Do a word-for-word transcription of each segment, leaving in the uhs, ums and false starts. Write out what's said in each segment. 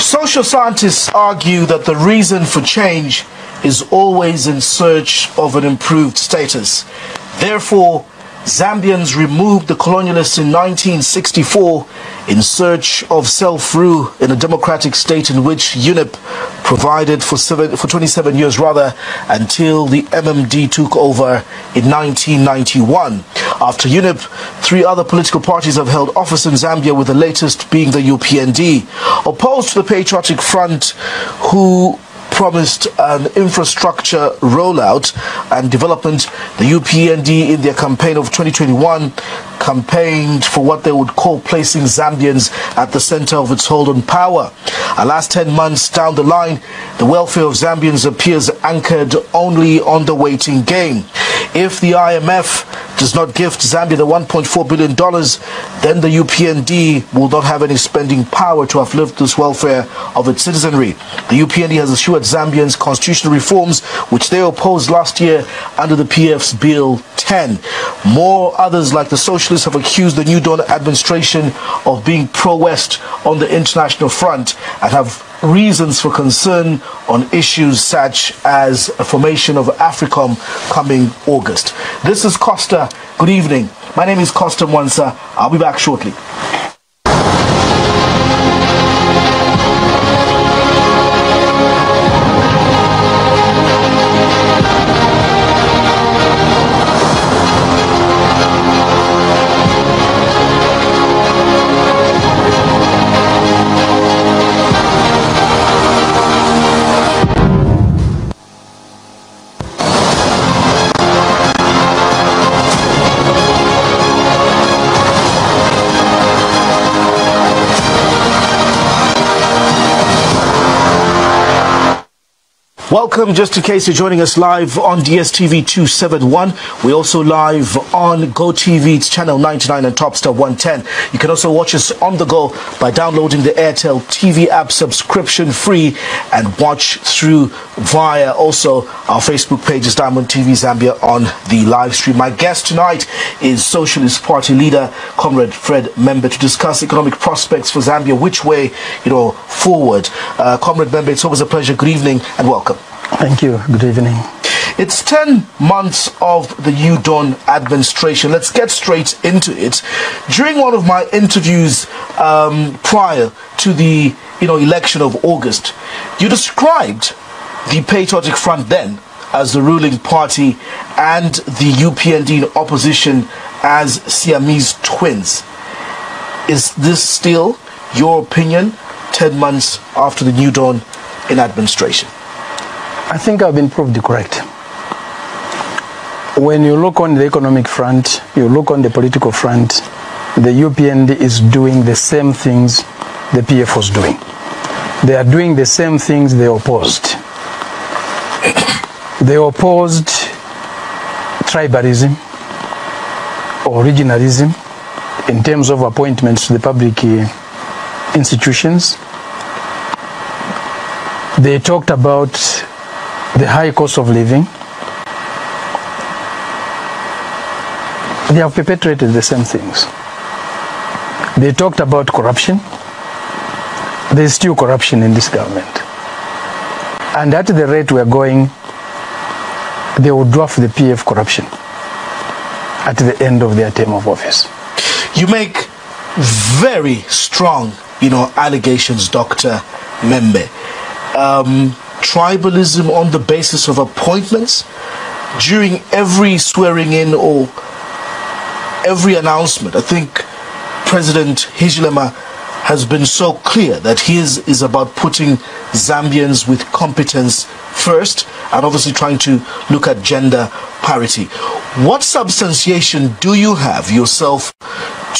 Social scientists argue that the reason for change is always in search of an improved status. Therefore, Zambians removed the colonialists in nineteen sixty-four in search of self-rule in a democratic state in which UNIP provided for, seven, for twenty-seven years rather, until the M M D took over in nineteen ninety-one. After UNIP, three other political parties have held office in Zambia, with the latest being the U P N D, opposed to the Patriotic Front, who promised an infrastructure rollout and development. The U P N D, in their campaign of twenty twenty-one, campaigned for what they would call placing Zambians at the center of its hold on power. Alas, ten months down the line, the welfare of Zambians appears anchored only on the waiting game. If the I M F does not gift Zambia the one point four billion dollars, then the U P N D will not have any spending power to uplift this welfare of its citizenry. The U P N D has assured Zambians constitutional reforms, which they opposed last year under the P F's Bill ten. More others, like the Socialists, have accused the New Dawn administration of being pro-West on the international front and have reasons for concern on issues such as a formation of AFRICOM coming August. This is Costa. Good evening. My name is Costa Mwansa. I'll be back shortly. Welcome, just in case you're joining us live on D S T V two seventy-one. We're also live on GoTV's channel ninety-nine and Topstar one ten. You can also watch us on the go by downloading the Airtel T V app, subscription free, and watch through via also our Facebook page is Diamond T V Zambia on the live stream. My guest tonight is Socialist Party leader Comrade Fred M'membe to discuss economic prospects for Zambia, which way, you know, forward. Uh, Comrade M'membe, it's always a pleasure. Good evening and welcome. Thank you. Good evening. It's ten months of the New Dawn administration. Let's get straight into it. During one of my interviews um, prior to the you know election of August, you described the Patriotic Front then as the ruling party and the U P N D in opposition as Siamese twins. Is this still your opinion ten months after the New Dawn in administration? I think I've been proved correct. When you look on the economic front, you look on the political front, the U P N D is doing the same things the P F was doing. They are doing the same things they opposed. They opposed tribalism, originalism, in terms of appointments to the public institutions. They talked about the high cost of living. They have perpetrated the same things. They talked about corruption. There's still corruption in this government. And at the rate we're going, they will dwarf the P F corruption at the end of their term of office. You make very strong, you know, allegations, Doctor M'membe. Um, tribalism on the basis of appointments. During every swearing in or every announcement, I think President Hichilema has been so clear that his is about putting Zambians with competence first and obviously trying to look at gender parity. What substantiation do you have yourself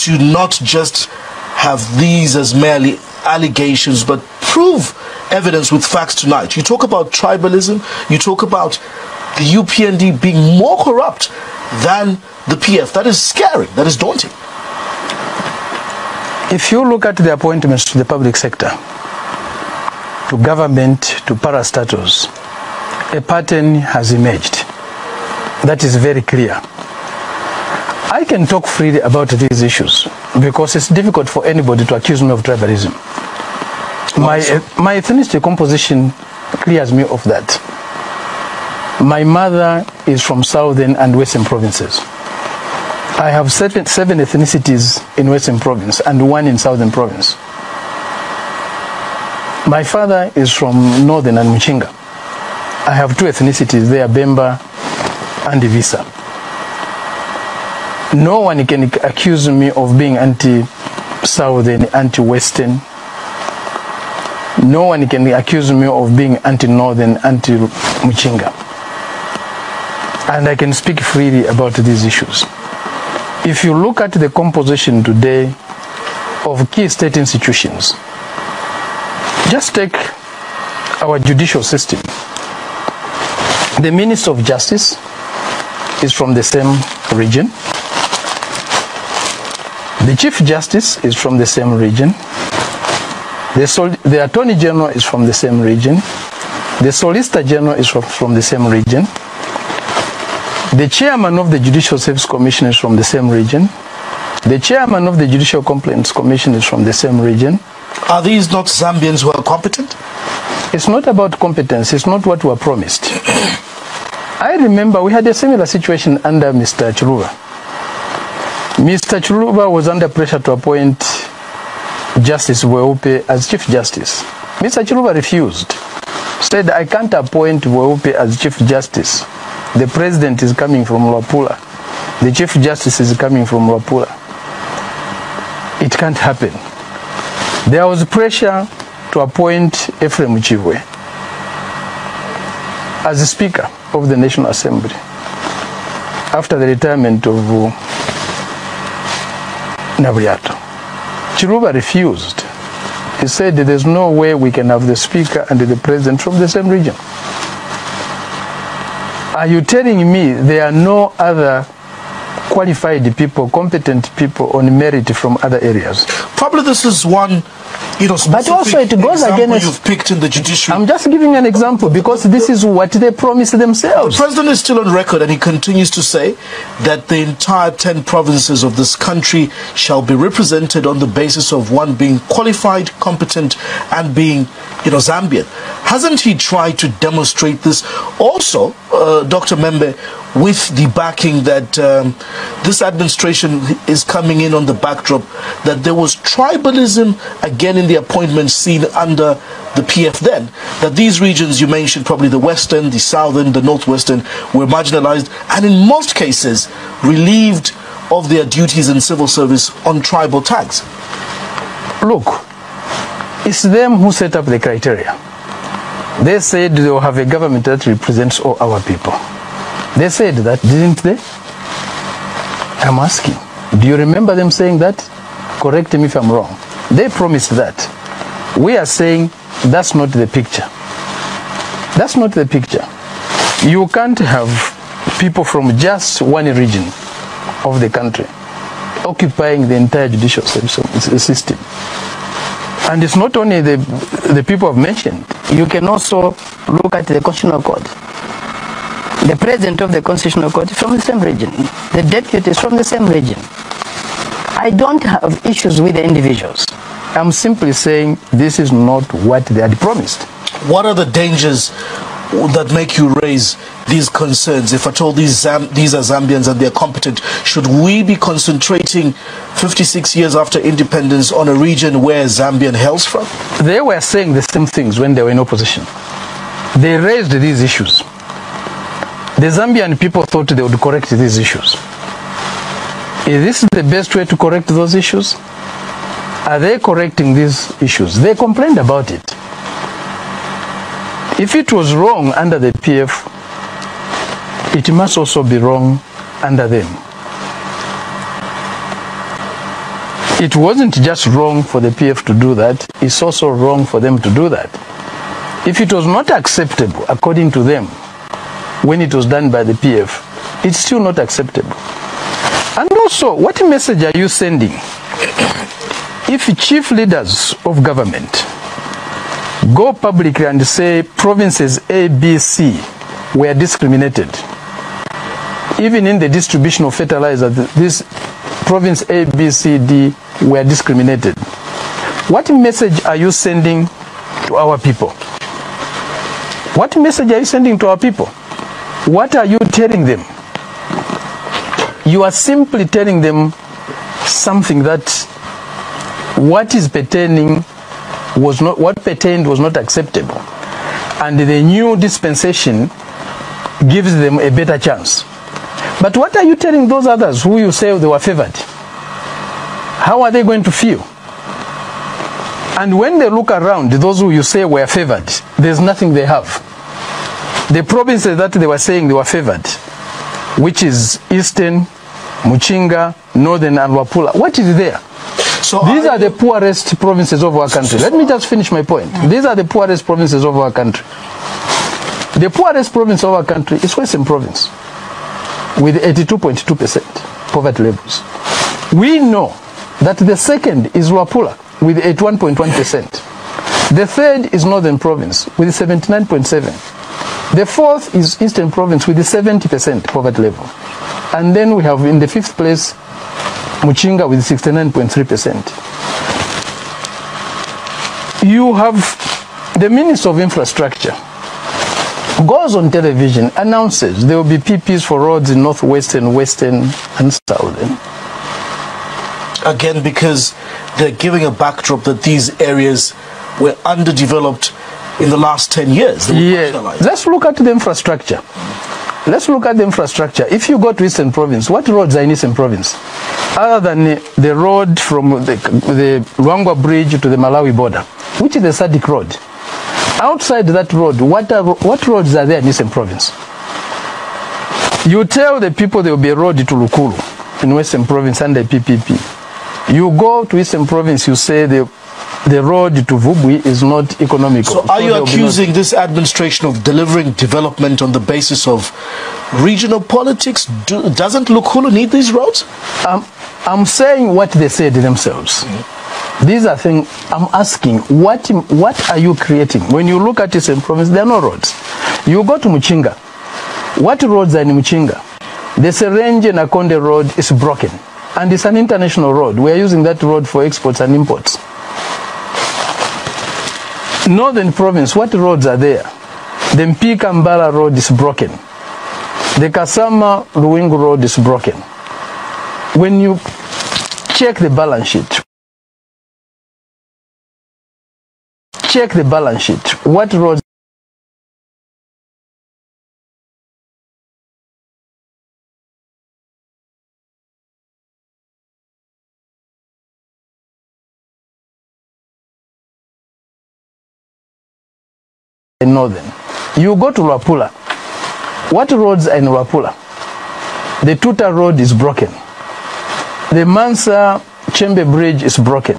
to not just have these as merely allegations but prove evidence with facts tonight? You talk about tribalism, you talk about the U P N D being more corrupt than the P F. That is scary. That is daunting. If you look at the appointments to the public sector, to government, to parastatals, a pattern has emerged. That is very clear. I can talk freely about these issues because it's difficult for anybody to accuse me of tribalism. My, my ethnicity composition clears me of that. My mother is from southern and western provinces. I have seven, seven ethnicities in western province and one in southern province. My father is from northern and Muchinga. I have two ethnicities there, Bemba and Visa. No one can accuse me of being anti-southern, anti-western. No one can accuse me of being anti-northern, anti-Muchinga. And I can speak freely about these issues. If you look at the composition today of key state institutions, just take our judicial system. The Minister of Justice is from the same region. The Chief Justice is from the same region. The, Sol the Attorney General is from the same region. The Solicitor General is from, from the same region. The Chairman of the Judicial Service Commission is from the same region. The Chairman of the Judicial Complaints Commission is from the same region. Are these not Zambians who are competent? It's not about competence. It's not what we were promised. I remember we had a similar situation under Mister Chiluba. Mister Chiluba was under pressure to appoint Justice Weupe as Chief Justice. Mister Chiluba refused. Said, I can't appoint Weupe as Chief Justice. The President is coming from Luapula. The Chief Justice is coming from Luapula. It can't happen. There was pressure to appoint Ephraim Ichongwe as the Speaker of the National Assembly after the retirement of uh, Nabriato. Chiluba refused. He said there's no way we can have the Speaker and the President from the same region. Are you telling me there are no other qualified people, competent people on merit from other areas? Probably this is one, you know, but also it goes against you've picked in the judiciary. I'm just giving an example because this is what they promised themselves. The president is still on record and he continues to say that the entire ten provinces of this country shall be represented on the basis of one being qualified, competent, and being, you know, Zambian. Hasn't he tried to demonstrate this also, uh, Doctor M'membe, with the backing that um, this administration is coming in on the backdrop that there was tribalism again in the appointments seen under the P F then, that these regions you mentioned, probably the western, the southern, the northwestern, were marginalized and in most cases relieved of their duties in civil service on tribal tags? Look, it's them who set up the criteria. They said they will have a government that represents all our people. They said that, didn't they? I'm asking. Do you remember them saying that? Correct me if I'm wrong. They promised that. We are saying that's not the picture. That's not the picture. You can't have people from just one region of the country occupying the entire judicial system. And it's not only the, the people I've mentioned. You can also look at the Constitutional Code. The President of the Constitutional Court is from the same region. The Deputy is from the same region. I don't have issues with the individuals. I'm simply saying this is not what they had promised. What are the dangers that make you raise these concerns? If at all these, Zam these are Zambians and they're competent, should we be concentrating fifty-six years after independence on a region where Zambian hails from? They were saying the same things when they were in opposition. They raised these issues. The Zambian people thought they would correct these issues. Is this the best way to correct those issues? Are they correcting these issues? They complained about it. If it was wrong under the P F, it must also be wrong under them. It wasn't just wrong for the P F to do that, it's also wrong for them to do that. If it was not acceptable according to them, when it was done by the P F, it's still not acceptable. And also, what message are you sending if chief leaders of government go publicly and say provinces A, B, C were discriminated? Even in the distribution of fertilizer, this province A, B, C, D were discriminated. What message are you sending to our people? What message are you sending to our people? What are you telling them? You are simply telling them something that what is pertaining was not, what pertained was not acceptable, and the new dispensation gives them a better chance. But what are you telling those others who you say they were favored? How are they going to feel? And when they look around, those who you say were favored, there's nothing they have. The provinces that they were saying they were favored, which is Eastern, Muchinga, Northern, and Luapula, what is there? So These are, are the poorest provinces of our country. Let me just finish my point. These are the poorest provinces of our country. The poorest province of our country is Western Province, with eighty-two point two percent poverty levels. We know that the second is Luapula, with eighty-one point one percent. The third is Northern Province, with seventy-nine point seven percent. The fourth is Eastern Province with the seventy percent poverty level. And then we have in the fifth place, Muchinga with sixty-nine point three percent. You have the Minister of Infrastructure goes on television, announces there will be P Ps for roads in northwestern, western, and southern. Again, because they're giving a backdrop that these areas were underdeveloped in the last ten years. Yeah. Let's look at the infrastructure. Let's look at the infrastructure. If you go to Eastern Province, what roads are in Eastern Province? Other than the road from the, the Ruangwa Bridge to the Malawi border, which is the Sadik Road. Outside that road, what, are, what roads are there in Eastern Province? You tell the people there will be a road to Lukulu in Western Province under P P P. You go to Eastern Province, you say the The road to Vubwi is not economical. So are you accusing this administration of delivering development on the basis of regional politics? Do, doesn't Lukhulu need these roads? Um, I'm saying what they said themselves. Mm-hmm. These are things I'm asking. What, what are you creating? When you look at this in province, there are no roads. You go to Muchinga. What roads are in Muchinga? The Serenge-Nakonde road is broken. And it's an international road. We are using that road for exports and imports. Northern Province, what roads are there? The Mpi-Kambala road is broken. The Kasama-Luwingu road is broken. When you check the balance sheet, check the balance sheet, what roads in northern? You go to Luapula. What roads are in Luapula? The Tuta road is broken. The Mansa Chembe bridge is broken.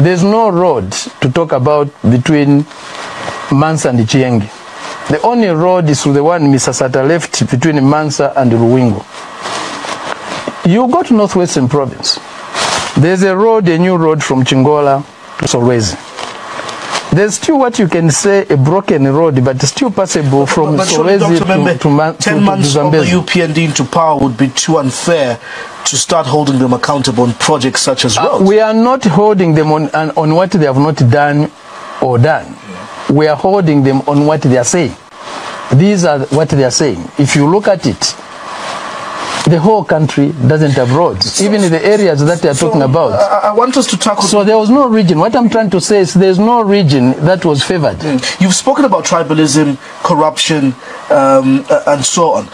There's no road to talk about between Mansa and Chienge. The only road is the one Misasata left between Mansa and Ruwingu. You go to Northwestern Province. There's a road, a new road from Chingola to Solwezi. There's still what you can say a broken road, but still passable from Solwezi to, Membe, to, Man, ten to, to months of the U P N D into power would be too unfair to start holding them accountable on projects such as roads. Uh, we are not holding them on, on, on what they have not done or done. Yeah. We are holding them on what they are saying. These are what they are saying. If you look at it, the whole country doesn't have roads, so, even in the areas that they are so talking about. I, I want us to tackle... So there was no region. What I'm trying to say is there's no region that was favored. Mm. You've spoken about tribalism, corruption, um, and so on.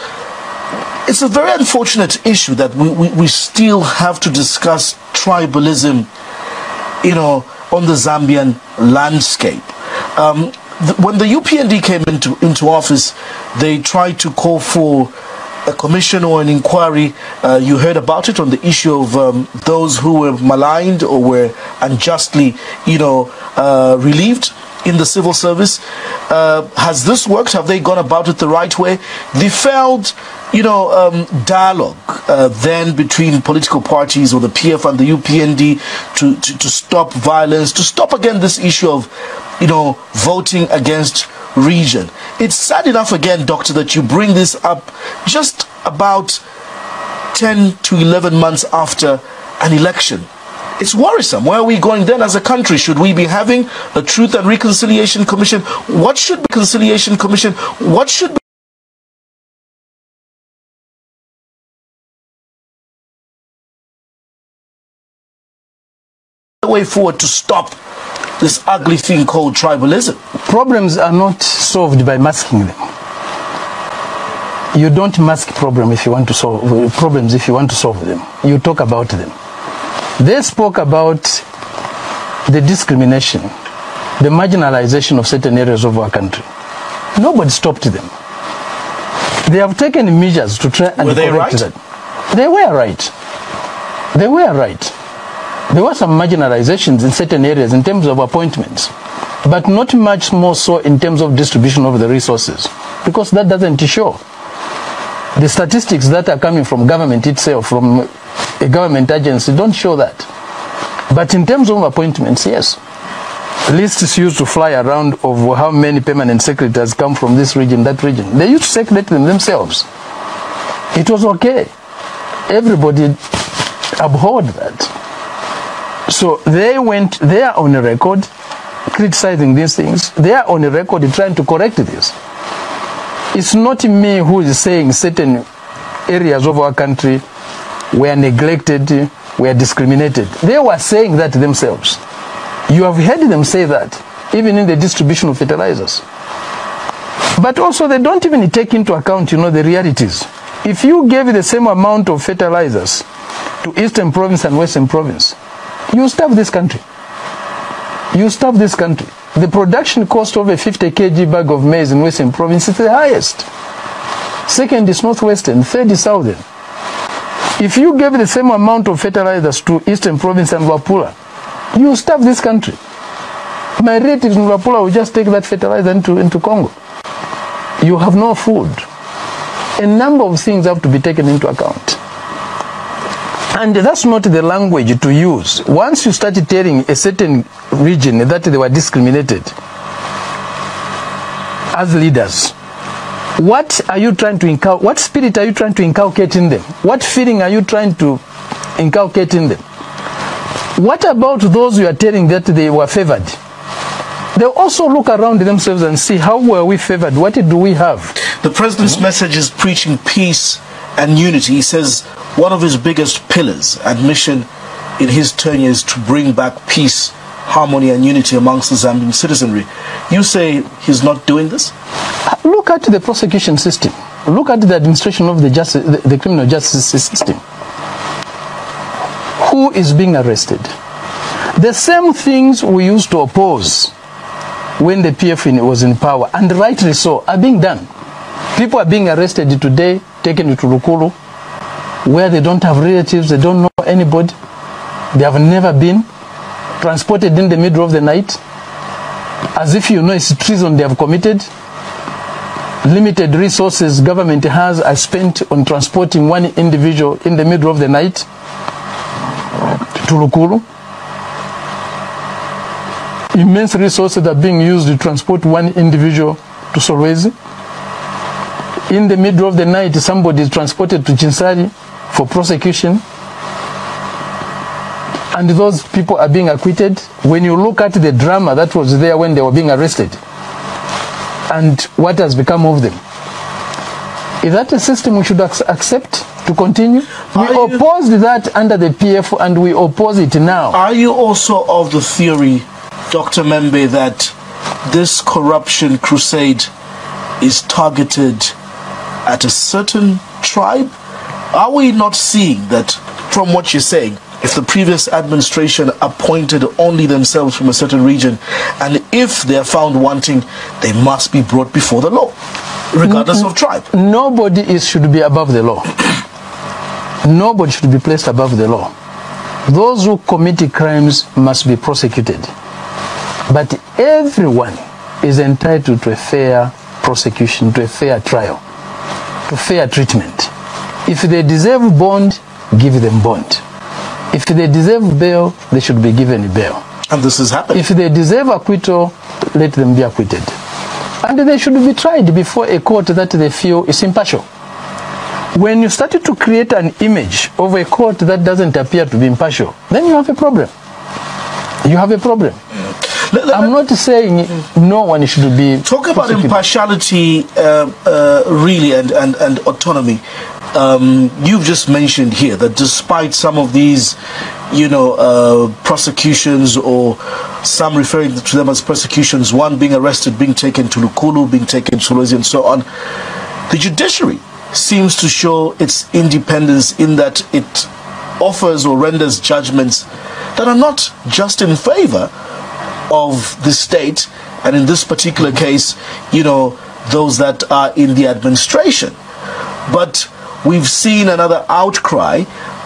It's a very unfortunate issue that we, we, we still have to discuss tribalism, you know, on the Zambian landscape. Um, the, when the U P N D came into, into office, they tried to call for a commission or an inquiry. Uh, you heard about it on the issue of um, those who were maligned or were unjustly, you know, uh, relieved in the civil service. Uh, has this worked? Have they gone about it the right way? The failed, you know, um, dialogue uh, then between political parties or the P F and the U P N D to, to, to stop violence, to stop again this issue of, you know, voting against region. It's sad enough again, Doctor, that you bring this up just about ten to eleven months after an election. It's worrisome. Where are we going then as a country? Should we be having a Truth and Reconciliation Commission? What should be Reconciliation Commission? What should be the way forward to stop this ugly thing called tribalism? Problems are not solved by masking them. You don't mask problem if you want to solve problems if you want to solve them. You talk about them. They spoke about the discrimination, the marginalization of certain areas of our country. Nobody stopped them. They have taken measures to try and were they correct right? that. They were right. They were right. There were some marginalizations in certain areas in terms of appointments, but not much more so in terms of distribution of the resources, because that doesn't show. The statistics that are coming from government itself, from a government agency, don't show that. But in terms of appointments, yes. Lists used to fly around of how many permanent secretaries come from this region, that region. They used to circulate them themselves. It was okay. Everybody abhorred that. So they went, they are on a record criticizing these things. They are on a record trying to correct this. It's not me who is saying certain areas of our country were neglected, were discriminated. They were saying that themselves. You have heard them say that, even in the distribution of fertilizers. But also they don't even take into account, you know, the realities. If you gave the same amount of fertilizers to Eastern Province and Western Province, you starve this country. You starve this country. The production cost of a fifty kilogram bag of maize in Western Province is the highest. Second is Northwestern, third is Southern. If you gave the same amount of fertilizers to Eastern Province and Luapula, you starve this country. My relatives in Luapula will just take that fertilizer into, into Congo. You have no food. A number of things have to be taken into account. And that's not the language to use. Once you started telling a certain region that they were discriminated as leaders, what are you trying to inculcate? What spirit are you trying to inculcate in them? What feeling are you trying to inculcate in them? What about those you are telling that they were favored? They also look around themselves and see, how were we favored? What do we have? The president's mm-hmm. message is preaching peace and unity. He says one of his biggest pillars and mission in his tenure is to bring back peace, harmony and unity amongst the Zambian citizenry. You say he's not doing this? Look at the prosecution system. Look at the administration of the, justice, the, the criminal justice system. Who is being arrested? The same things we used to oppose when the P F was in power, and rightly so, are being done. People are being arrested today, taken to Lukulu, where they don't have relatives, they don't know anybody, they have never been, transported in the middle of the night, as if you know it's treason they have committed. Limited resources government has are spent on transporting one individual in the middle of the night to Lukulu. Immense resources are being used to transport one individual to Solwezi. In the middle of the night, somebody is transported to Chinsari for prosecution, and those people are being acquitted. When you look at the drama that was there when they were being arrested, and what has become of them, is that a system we should accept to continue? We are opposed you, that under the P F, and we oppose it now. Are you also of the theory, Doctor M'membe, that this corruption crusade is targeted at a certain tribe? Are we not seeing that, from what you're saying, if the previous administration appointed only themselves from a certain region, and if they are found wanting, they must be brought before the law, regardless of tribe? Nobody is, should be above the law. Nobody should be placed above the law. Those who commit crimes must be prosecuted. But everyone is entitled to a fair prosecution, to a fair trial, to fair treatment. If they deserve bond, give them bond. If they deserve bail, they should be given bail. And this is happening. If they deserve acquittal, let them be acquitted. And they should be tried before a court that they feel is impartial. When you start to create an image of a court that doesn't appear to be impartial, then you have a problem. You have a problem. I'm not saying no one should be... Talk about impartiality, uh, uh, really, and, and, and autonomy. Um, you've just mentioned here that despite some of these, you know, uh, prosecutions, or some referring to them as persecutions, one being arrested, being taken to Lukulu, being taken to Sulawesi, and so on, the judiciary seems to show its independence in that it offers or renders judgments that are not just in favor of the state, and in this particular case, you know, those that are in the administration. But we've seen another outcry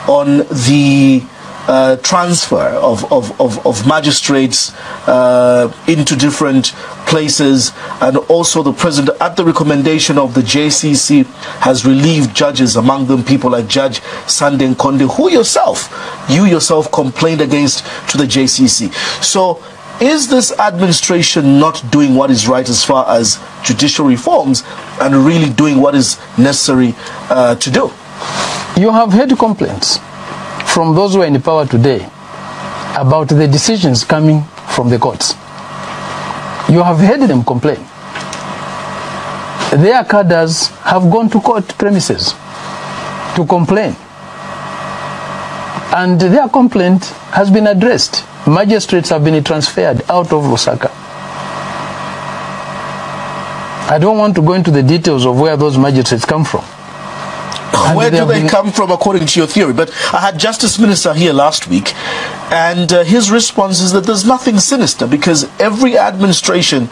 on the uh, transfer of, of, of, of magistrates uh, into different places, and also the president, at the recommendation of the J C C, has relieved judges, among them people like Judge Sanden Konde, who yourself, you yourself complained against to the J C C. So is this administration not doing what is right as far as judicial reforms, and really doing what is necessary uh, to do? You have heard complaints from those who are in power today about the decisions coming from the courts. You have heard them complain. Their cadres have gone to court premises to complain, and their complaint has been addressed. Magistrates have been transferred out of Lusaka. I don't want to go into the details of where those magistrates come from. And where they do they been... come from according to your theory? But I had Justice Minister here last week, and uh, his response is that there's nothing sinister, because every administration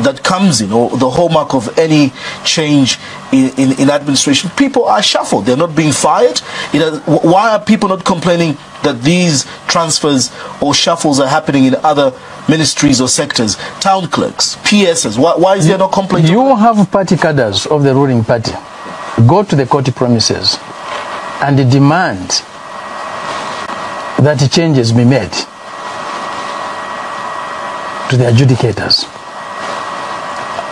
that comes in, or the hallmark of any change in, in, in administration, people are shuffled. They're not being fired. You know, why are people not complaining that these transfers or shuffles are happening in other ministries or sectors? Town clerks, P Ss, why, why is there no complaint? You have party cadres of the ruling party go to the court premises and demand that changes be made to the adjudicators,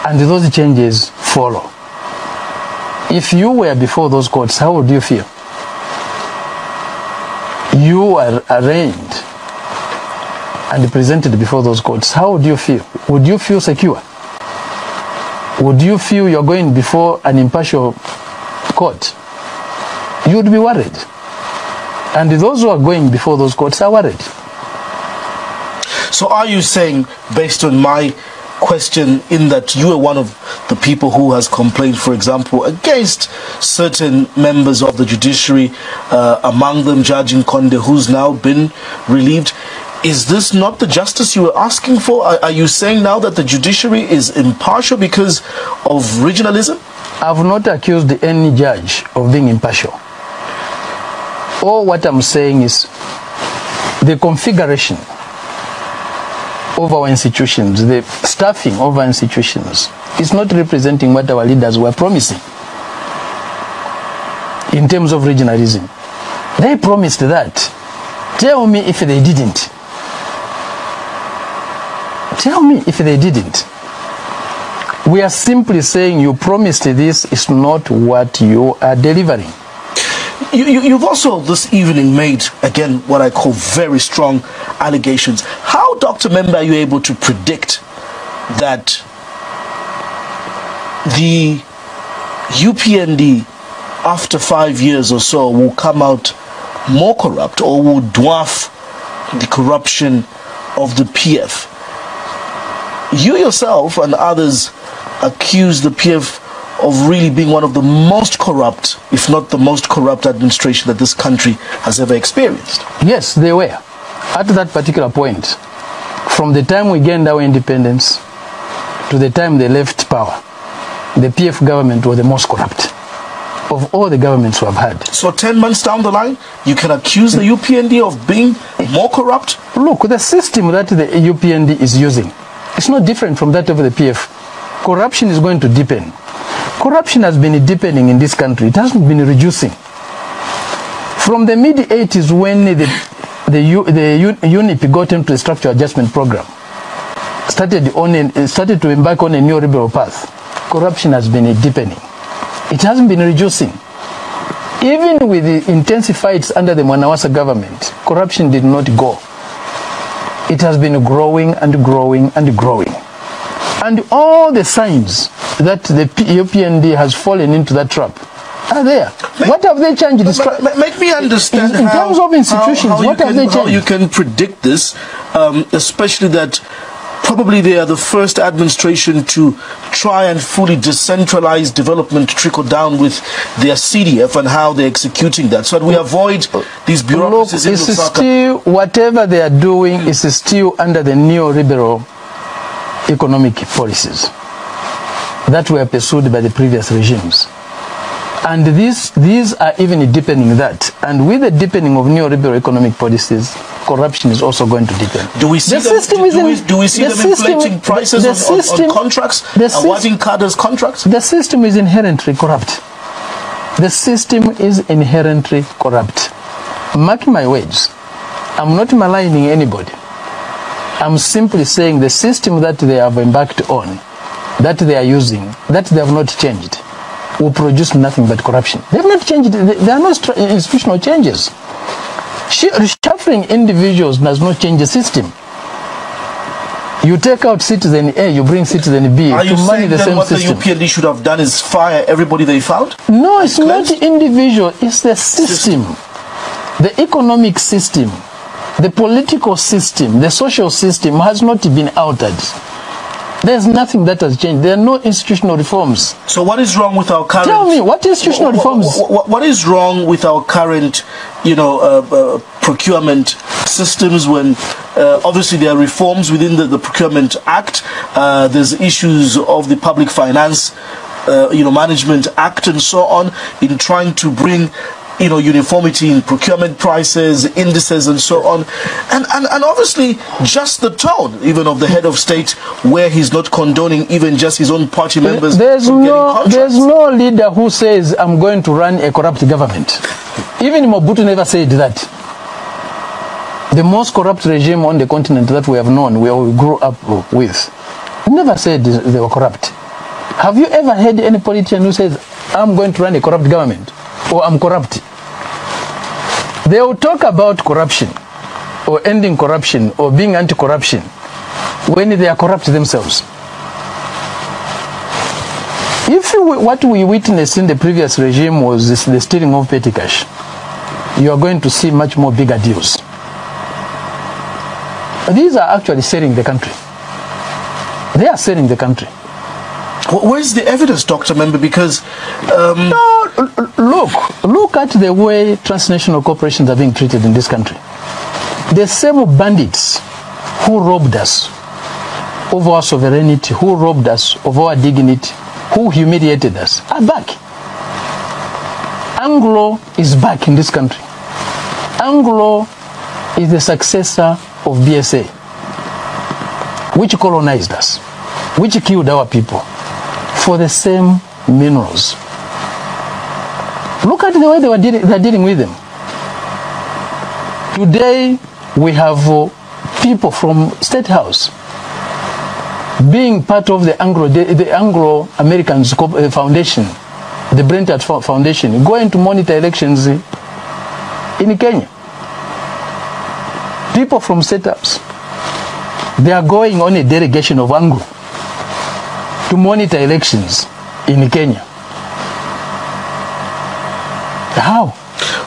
and those changes follow. If you were before those courts, how would you feel? You are arraigned and presented before those courts. How would you feel? Would you feel secure? Would you feel you're going before an impartial court? You would be worried, and those who are going before those courts are worried. So are you saying, based on my question, in that you are one of the people who has complained, for example, against certain members of the judiciary, uh, among them Judge Nkonde, who's now been relieved, is this not the justice you were asking for? Are, are you saying now that the judiciary is impartial because of regionalism? I've not accused any judge of being impartial. All what I'm saying is the configuration of our institutions, the staffing of our institutions, is not representing what our leaders were promising in terms of regionalism. They promised that. Tell me if they didn't. Tell me if they didn't. We are simply saying you promised this, is not what you are delivering. You, you, you've also this evening made, again, what I call very strong allegations. How, Doctor M'membe, are you able to predict that the U P N D, after five years or so, will come out more corrupt, or will dwarf the corruption of the P F? You yourself and others accuse the P F of really being one of the most corrupt, if not the most corrupt administration that this country has ever experienced. Yes, they were. At that particular point, from the time we gained our independence to the time they left power, the P F government was the most corrupt of all the governments we have had. So ten months down the line, you can accuse the U P N D of being more corrupt? Look, the system that the U P N D is using It's not different from that of the P F. Corruption is going to deepen. Corruption has been deepening in this country. It hasn't been reducing. From the mid eighties, when the, the, U, the UNIP got into the structural adjustment program, started, on a, started to embark on a neoliberal path, corruption has been deepening. It hasn't been reducing. Even with the intensive fights under the Mwanawasa government, corruption did not go. It has been growing and growing and growing. And all the signs that the U P N D has fallen into that trap are there. Make, what have they changed? But, but make me understand in, in how, terms of institutions, how, how what have can, they changed? How you can predict this, um, especially that probably they are the first administration to try and fully decentralize development to trickle down with their C D F and how they're executing that, so that we avoid these bureaucracies. Look, it's still, whatever they are doing is still under the neoliberal economic policies that were pursued by the previous regimes. And these, these are even deepening that. And with the deepening of neoliberal economic policies, corruption is also going to deepen. Do we see the them, system do, is in, do, we, do we see the them system, inflating prices the, the on, system, on, on contracts, awarding cadres contracts? The system is inherently corrupt. The system is inherently corrupt. Mark my words. I'm not maligning anybody. I'm simply saying the system that they have embarked on, that they are using, that they have not changed, will produce nothing but corruption. They have not changed. There are no institutional changes. Reshuffling individuals does not change the system. You take out citizen A, you bring citizen B are to manage the same system. Are you saying what the U P N D should have done is fire everybody they found? No, it's not individual. It's the system. The economic system, the political system, the social system has not been altered. There's nothing that has changed. There are no institutional reforms. So what is wrong with our current... Tell me, what institutional what, reforms? What, what, what is wrong with our current, you know, uh, uh, procurement systems when uh, obviously there are reforms within the, the Procurement Act, uh, there's issues of the Public Finance, uh, you know, Management Act and so on, in trying to bring, you know, uniformity in procurement prices, indices, and so on. And, and, and obviously, just the tone, even of the head of state, where he's not condoning even just his own party members. There's no, there's no leader who says, I'm going to run a corrupt government. Even Mobutu never said that. The most corrupt regime on the continent that we have known, we all grew up with, never said they were corrupt. Have you ever heard any politician who says, I'm going to run a corrupt government? Or I'm corrupt? They will talk about corruption or ending corruption or being anti-corruption when they are corrupt themselves. If you, what we witnessed in the previous regime was this, the stealing of petty cash, you are going to see much more bigger deals. These are actually selling the country. They are selling the country. Where is the evidence, Doctor M'membe? Because um... no, look, look at the way transnational corporations are being treated in this country. The same bandits who robbed us of our sovereignty, who robbed us of our dignity, who humiliated us, are back. Anglo is back in this country. Anglo is the successor of B S A, which colonized us, which killed our people, for the same minerals. Look at the way they were dealing, they're dealing with them. Today, we have uh, people from State House being part of the Anglo, the, the Anglo-American uh, Foundation, the Brentard Foundation, going to monitor elections in Kenya. People from State House, they are going on a delegation of Anglo to monitor elections in Kenya. How?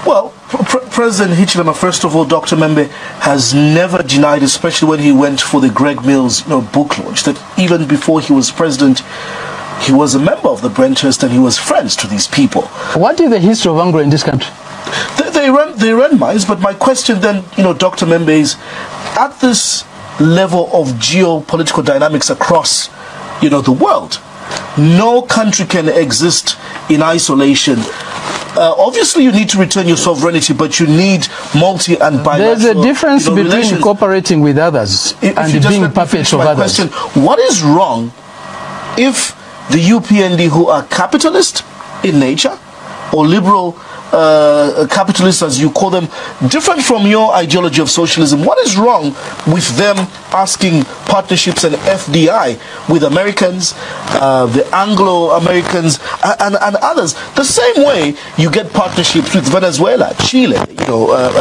Well, Pre President Hichilema, first of all, Doctor M'membe, has never denied, especially when he went for the Greg Mills you know, book launch, that even before he was president, he was a member of the Brenthurst and he was friends to these people. What is the history of Anglo in this country? They, they, ran, they ran mines, but my question then, you know, Doctor M'membe, is at this level of geopolitical dynamics across you know, the world, no country can exist in isolation. uh, obviously you need to return your sovereignty, but you need multi and bilateral. There's a difference you know, between relations. cooperating with others if, and if being puppets of others. Question, what is wrong if the U P N D, who are capitalist in nature, or liberal uh, capitalists as you call them, different from your ideology of socialism, what is wrong with them asking partnerships and F D I with Americans, uh, the Anglo-Americans and, and others, the same way you get partnerships with Venezuela, Chile, you know, uh, uh,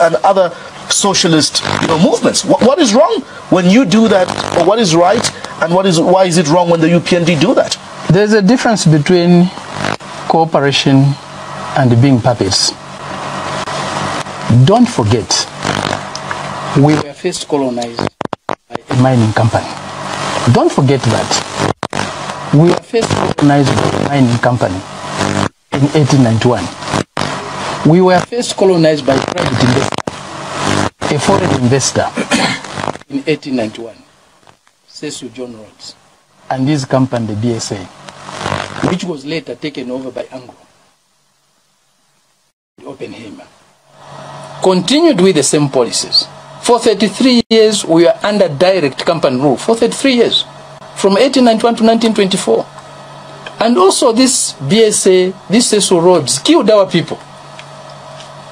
uh, and other socialist you know, movements? What, what is wrong when you do that, or what is right, and what is, why is it wrong when the U P N D do that? There's a difference between cooperation and being puppets. Don't forget, we were first colonized by a mining company. Don't forget that. We were first colonized by a mining company in eighteen ninety-one. We were first colonized by private investors. A foreign investor in eighteen ninety-one, Cecil John Rhodes, and his company, the B S A, which was later taken over by Anglo, Oppenheimer, continued with the same policies. For thirty-three years, we were under direct company rule, for thirty-three years, from eighteen ninety-one to nineteen twenty-four. And also this B S A, this Cecil Rhodes, killed our people.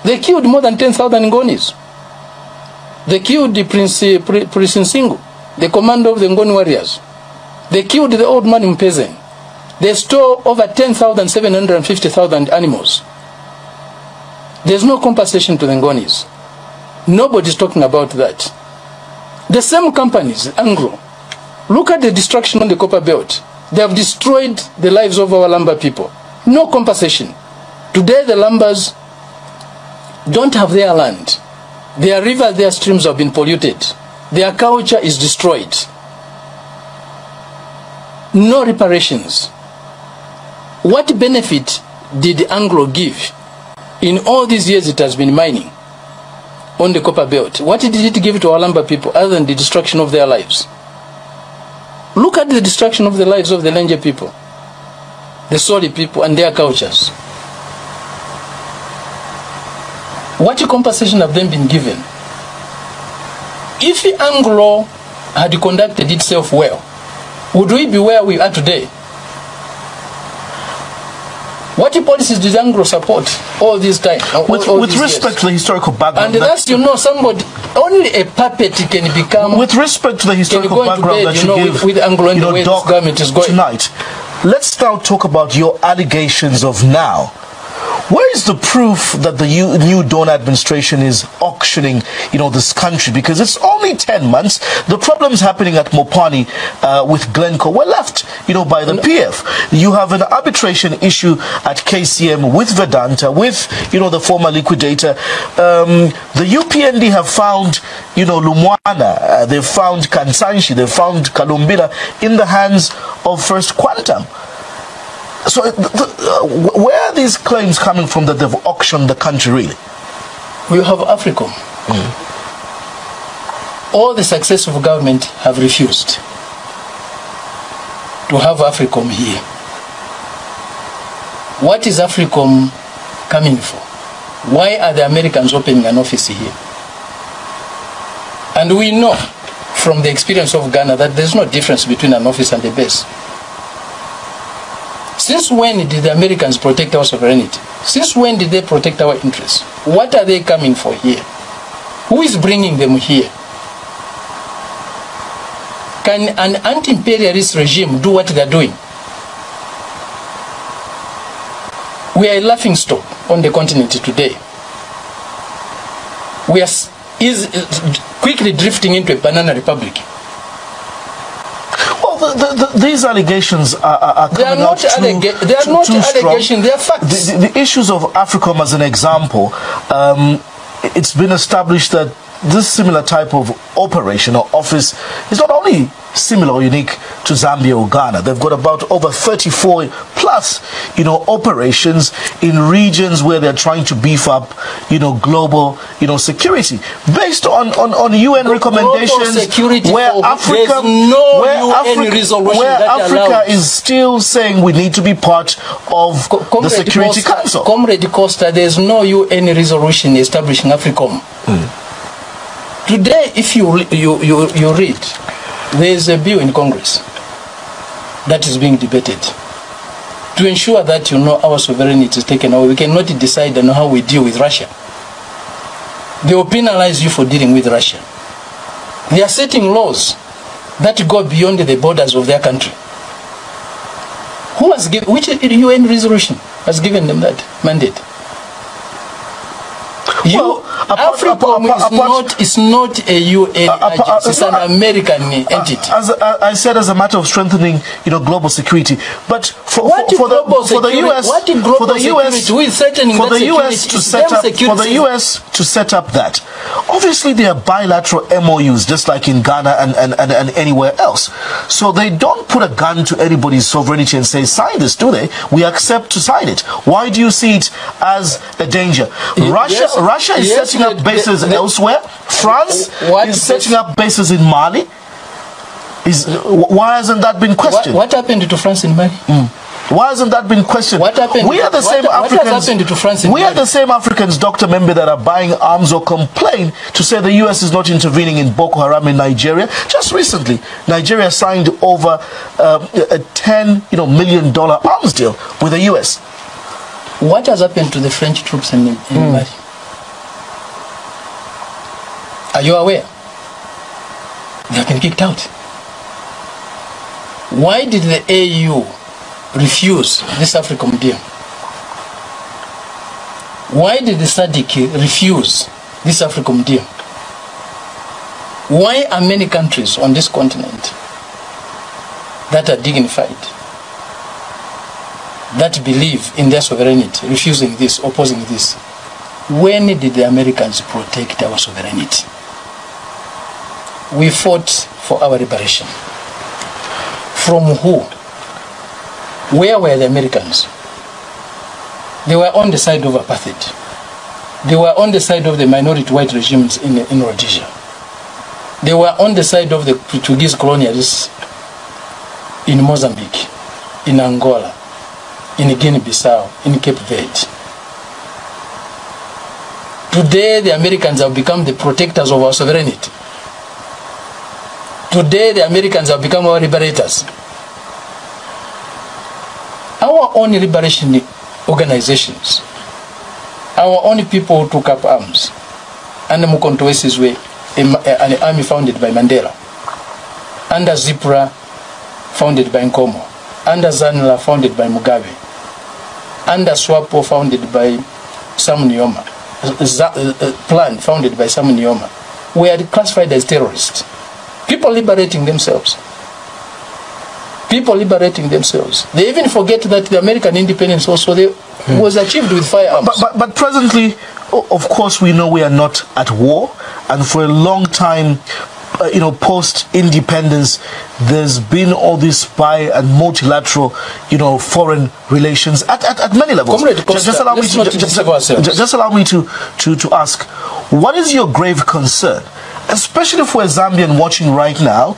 They killed more than ten thousand Ngonis. They killed the Prince, uh, Prince Nsingu, the commander of the Ngoni warriors. They killed the old man in Pezen. They stole over ten thousand seven hundred fifty thousand animals. There's no compensation to the Ngonis. Nobody's talking about that. The same companies, Anglo, look at the destruction on the Copperbelt. They have destroyed the lives of our Lamba people. No compensation. Today the Lambas don't have their land. Their rivers, their streams have been polluted. Their culture is destroyed. No reparations. What benefit did Anglo give? In all these years it has been mining on the Copperbelt. What did it give to our Lamba people other than the destruction of their lives? Look at the destruction of the lives of the Lenje people, the Soli people and their cultures. What compensation have they been given? If Anglo had conducted itself well, would we be where we are today? What policies did Anglo support all this time? All, with all with these respect years? to the historical background. And that's, you know, somebody, only a puppet can become. With respect to the historical background bed, that you, you know, give, with, with Anglo and you know, the way this government is going. Tonight, let's now talk about your allegations of now. Where is the proof that the new Dawn administration is auctioning, you know, this country? Because it's only ten months. The problems happening at Mopani uh, with Glencoe were left, you know, by the no. P F. You have an arbitration issue at K C M with Vedanta, with, you know, the former liquidator. Um, the U P N D have found, you know, Lumwana. Uh, they've found Kansanshi. They've found Kalumbila in the hands of First Quantum. So, the, the, uh, where are these claims coming from that they've auctioned the country, really? We have AFRICOM. Mm-hmm. All the successful governments have refused to have AFRICOM here. What is AFRICOM coming for? Why are the Americans opening an office here? And we know from the experience of Ghana that there's no difference between an office and a base. Since when did the Americans protect our sovereignty? Since when did they protect our interests? What are they coming for here? Who is bringing them here? Can an anti-imperialist regime do what they're doing? We are a laughingstock on the continent today. We are is quickly drifting into a banana republic. The, the, these allegations are, are coming out. They are not, allega they are too, not too allegations, they are facts. The, the, the issues of AFRICOM, as an example, um, it's been established that this similar type of operation or office is not only similar or unique to Zambia or Ghana. They've got about over thirty-four plus, you know, operations in regions where they're trying to beef up, you know, global, you know, security based on on, on U N recommendations. Security where Africa, no where U N resolution where that Africa allows. Is still saying we need to be part of Co Comrade the Security Costa, Council. Comrade Costa, there's no U N resolution establishing AFRICOM. Mm. Today, if you you you you read. There is a bill in Congress that is being debated to ensure that, you know, our sovereignty is taken away. We cannot decide on how we deal with Russia. They will penalize you for dealing with Russia. They are setting laws that go beyond the borders of their country. Who has given, which U N resolution has given them that mandate? You, well, AFRICOM is not, it's not a U N uh, agency, uh, it's an uh, American uh, entity. As uh, I said, as a matter of strengthening, you know, global security. But for, what for, for, the, security, for the U S, what for the U S, for the U S to set up, for the U S to set up that, obviously there are bilateral M O Us, just like in Ghana and, and, and, and anywhere else. So they don't put a gun to anybody's sovereignty and say, sign this, do they? We accept to sign it. Why do you see it as a danger? It, Russia. Yes. Russia is yes, setting up bases the, the, elsewhere. France what, is setting up bases in Mali. Is why hasn't that been questioned? What, what happened to France in Mali? Mm. Why hasn't that been questioned? What happened? We are the what, same what, Africans. What has happened to France in we Mali? Are the same Africans, Doctor M'membe, that are buying arms or complain to say the U S is not intervening in Boko Haram in Nigeria. Just recently, Nigeria signed over uh, a ten, you know, million dollar arms deal with the U S. What has happened to the French troops in, in mm. Mali? Are you aware? They've been kicked out. Why did the A U refuse this AFRICOM deal? Why did the SADC refuse this AFRICOM deal? Why are many countries on this continent that are dignified, that believe in their sovereignty, refusing this, opposing this? When did the Americans protect our sovereignty? We fought for our liberation. From who? Where were the Americans? They were on the side of apartheid. They were on the side of the minority white regimes in, in Rhodesia. They were on the side of the Portuguese colonialists in Mozambique, in Angola, in Guinea-Bissau, in Cape Verde. Today, the Americans have become the protectors of our sovereignty. Today, the Americans have become our liberators. Our own liberation organizations, our own people who took up arms, and the Mukontowesi's way, an army founded by Mandela, under Zipra, founded by Nkomo, under Zanla, founded by Mugabe, under Swapo, founded by Sam Nujoma. Plan founded by Sam Nujoma were classified as terrorists. People liberating themselves. People liberating themselves. They even forget that the American independence also they hmm. was achieved with firearms. But, but, but presently, of course, we know we are not at war, and for a long time, Uh, you know, post-independence, there's been all this spy and multilateral, you know, foreign relations at, at, at many levels. Comrade Costa, just allow me to, just, just allow me to, to, to ask, what is your grave concern, especially for a Zambian watching right now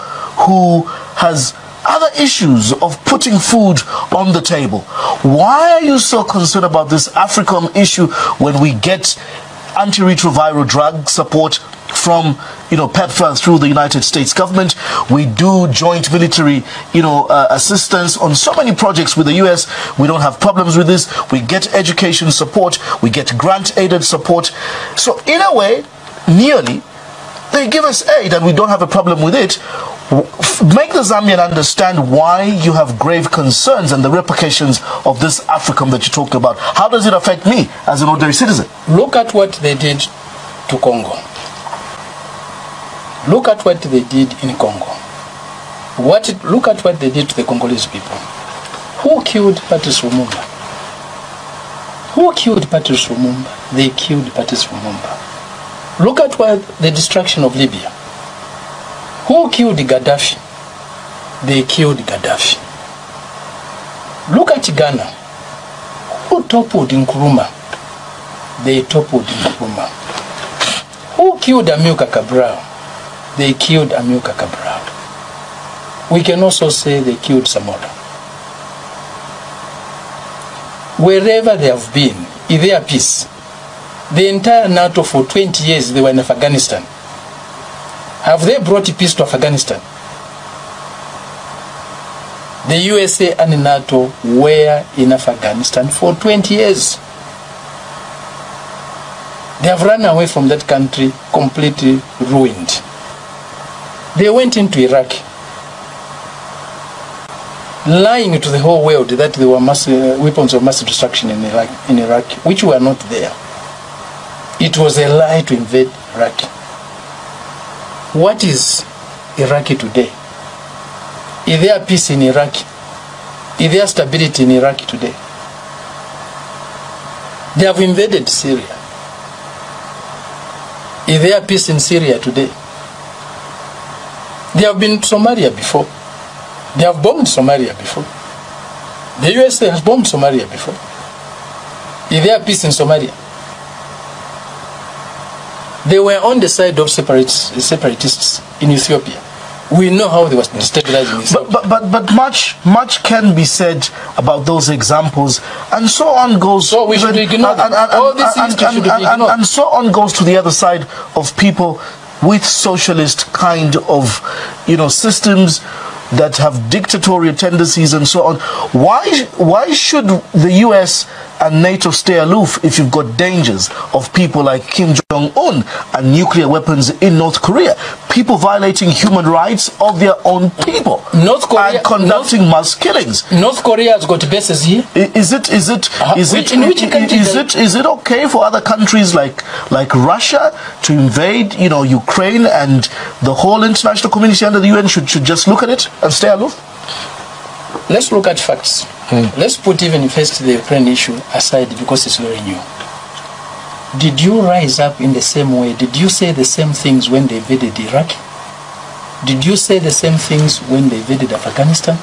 who has other issues of putting food on the table? Why are you so concerned about this AFRICOM issue when we get antiretroviral drug support from, you know, PEPFAR through the United States government? We do joint military, you know, uh, assistance on so many projects with the U S. We don't have problems with this. We get education support. We get grant-aided support. So in a way, nearly, they give us aid and we don't have a problem with it. Make the Zambian understand why you have grave concerns and the repercussions of this AFRICOM that you talked about. How does it affect me as an ordinary citizen? Look at what they did to Congo. Look at what they did in Congo. What, look at what they did to the Congolese people. Who killed Patrice Lumumba? Who killed Patrice Lumumba? They killed Patrice Lumumba. Look at what the destruction of Libya. Who killed Gaddafi? They killed Gaddafi. Look at Ghana. Who toppled Nkrumah? They toppled Nkrumah. Who killed Amilcar Cabral? They killed Amilcar Cabral. We can also say they killed Samora. Wherever they have been, is there peace? The entire NATO for twenty years they were in Afghanistan. Have they brought peace to Afghanistan? The U S A and NATO were in Afghanistan for twenty years. They have run away from that country, completely ruined. They went into Iraq, lying to the whole world that there were mass, uh, weapons of mass destruction in Iraq, in Iraq, which were not there. It was a lie to invade Iraq. What is Iraq today? Is there peace in Iraq? Is there stability in Iraq today? They have invaded Syria. Is there peace in Syria today? They have been to Somalia before. They have bombed Somalia before. The U S A has bombed Somalia before. Is there peace in Somalia? They were on the side of separatists in Ethiopia. We know how they were destabilizing Ethiopia. But, but, but, but much, much can be said about those examples, and so on goes. So we should ignore them. All these things should be ignored. And so on goes to the other side of people with socialist kind of, you know, systems that have dictatorial tendencies and so on. Why, why should the U S and NATO stay aloof if you've got dangers of people like Kim Jong-un and nuclear weapons in North Korea? People violating human rights of their own people. North Korea and conducting North, mass killings. North Korea has got bases here. Is it is it is uh, it, in which country is it is it okay for other countries like like Russia to invade, you know, Ukraine, and the whole international community under the U N should should just look at it and stay aloof? Let's look at facts. Mm. Let's put even first the Ukraine issue aside because it's very new. Did you rise up in the same way? Did you say the same things when they invaded Iraq? Did you say the same things when they invaded Afghanistan?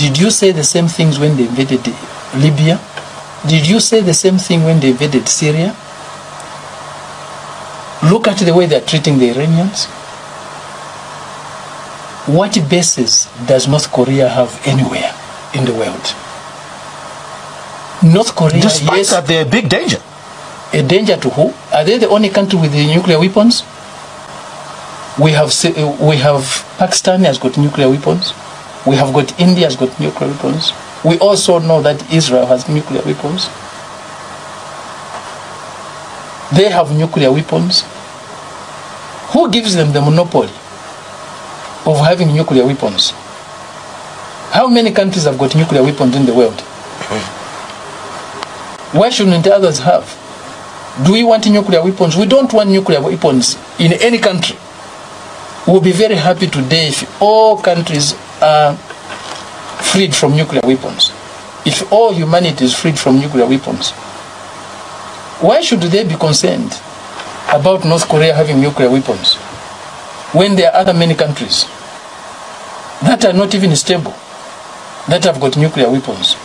Did you say the same things when they invaded Libya? Did you say the same thing when they invaded Syria? Look at the way they are treating the Iranians. What bases does North Korea have anywhere in the world? North Korea, despite yes, that they're a big danger. A danger to who? Are they the only country with the nuclear weapons? We have we have Pakistan has got nuclear weapons. We have got India has got nuclear weapons. We also know that Israel has nuclear weapons. They have nuclear weapons. Who gives them the monopoly of having nuclear weapons? How many countries have got nuclear weapons in the world? Why shouldn't others have? Do we want nuclear weapons? We don't want nuclear weapons in any country. We'll be very happy today if all countries are freed from nuclear weapons. If all humanity is freed from nuclear weapons. Why should they be concerned about North Korea having nuclear weapons when there are other many countries that are not even stable, that have got nuclear weapons?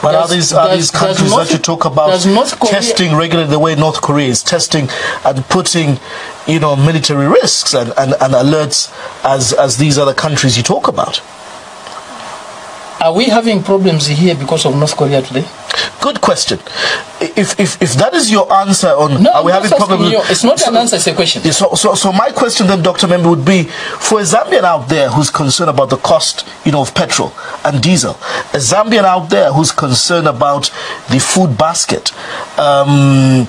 But does, are these, are does, these countries North, that you talk about Korea, testing regularly the way North Korea is testing and putting, you know, military risks and, and, and alerts as, as these other countries you talk about? Are we having problems here because of North Korea today? Good question. If if, if that is your answer on no, are we having problems? Your, it's not so, an answer, it's a question. So, so so my question then, Doctor M'membe, would be for a Zambian out there who's concerned about the cost, you know, of petrol and diesel, a Zambian out there who's concerned about the food basket. Um,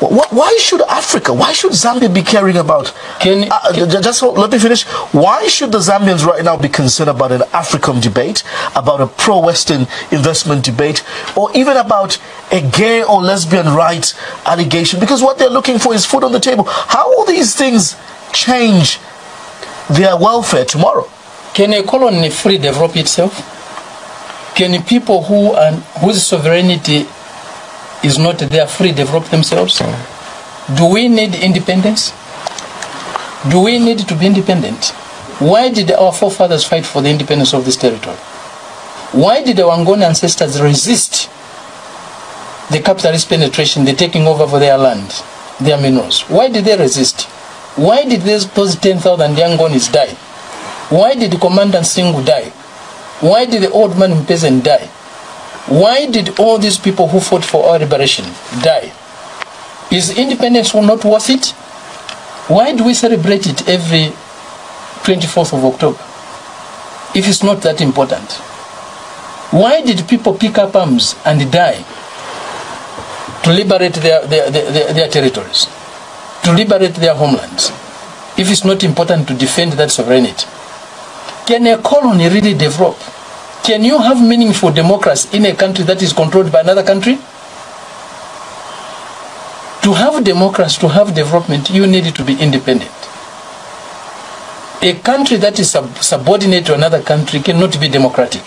wh why should Africa? Why should Zambia be caring about? Can, uh, can just hold, let me finish. Why should the Zambians right now be concerned about an AFRICOM debate, about a pro-Western investment debate, or even about a gay or lesbian rights allegation? Because what they're looking for is food on the table. How will these things change their welfare tomorrow? Can a colony free develop itself? Can people who and whose sovereignty is not there free to develop themselves? Mm. Do we need independence? Do we need to be independent? Why did our forefathers fight for the independence of this territory? Why did our Ngoni ancestors resist the capitalist penetration, the taking over for their land, their minerals? Why did they resist? Why did those ten thousand young Ngonis die? Why did Commander Singu die? Why did the old man peasant die? Why did all these people who fought for our liberation die? Is independence not worth it? Why do we celebrate it every twenty-fourth of October if it's not that important? Why did people pick up arms and die to liberate their, their, their, their territories, to liberate their homelands, if it's not important to defend that sovereignty? Can a colony really develop? Can you have meaningful democracy in a country that is controlled by another country? To have democracy, to have development, you need to be independent. A country that is sub subordinate to another country cannot be democratic,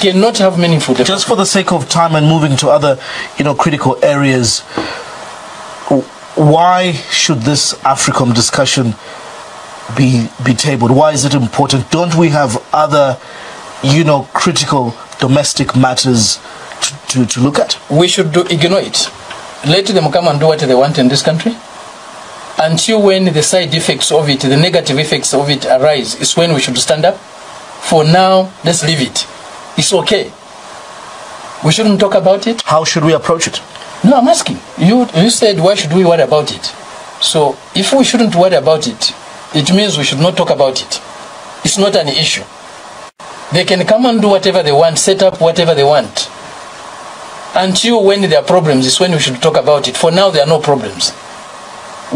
cannot have meaningful democracy. Just for the sake of time and moving to other, you know, critical areas, why should this AFRICOM discussion be be tabled? Why is it important? Don't we have other, you know, critical domestic matters to, to, to look at? We should do, ignore it. Let them come and do what they want in this country. Until when the side effects of it, the negative effects of it arise, is when we should stand up. For now, let's leave it. It's okay. We shouldn't talk about it. How should we approach it? No, I'm asking. You, you said, why should we worry about it? So, if we shouldn't worry about it, it means we should not talk about it. It's not an issue. They can come and do whatever they want, set up whatever they want. Until when there are problems is when we should talk about it. For now, there are no problems.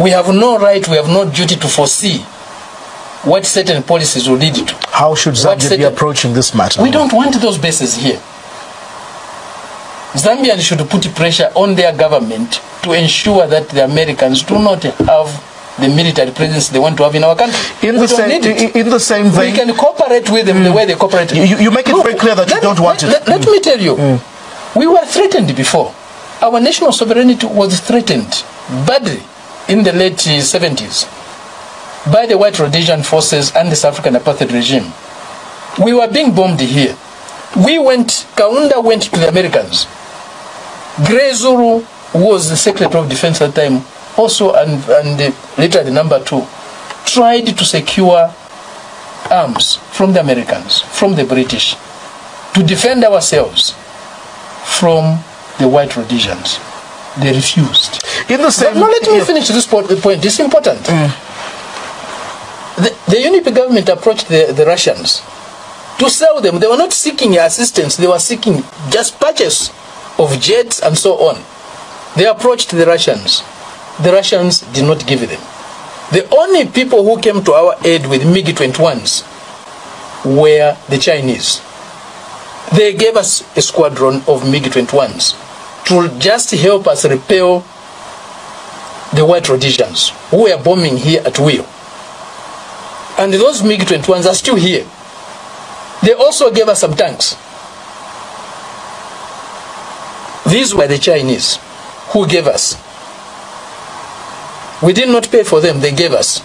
We have no right, we have no duty to foresee what certain policies will lead to. How should Zambia certain... be approaching this matter? We don't want those bases here. Zambians should put pressure on their government to ensure that the Americans do not have the military presence they want to have in our country. In, the same, in, in the same vein... We can cooperate with them mm. the way they cooperate. You, you make it no, very clear that let, you don't want let, it. Let, mm. let me tell you, mm. we were threatened before. Our national sovereignty was threatened badly in the late seventies by the white Rhodesian forces and the South African apartheid regime. We were being bombed here. We went, Kaunda went to the Americans. Grey Zulu was the Secretary of Defense at the time, also and, and later the number two, tried to secure arms from the Americans, from the British, to defend ourselves from the white Rhodesians. They refused. In the same, but now let me finish this point, point. It's important. Mm. The, the U N I P government approached the, the Russians to sell them. They were not seeking assistance. They were seeking just purchase of jets and so on. They approached the Russians. The Russians did not give them. The only people who came to our aid with MiG twenty-ones were the Chinese. They gave us a squadron of MiG twenty-ones to just help us repel the white Rhodesians who were bombing here at will. And those MiG twenty-ones are still here. They also gave us some tanks. These were the Chinese who gave us. We did not pay for them, they gave us.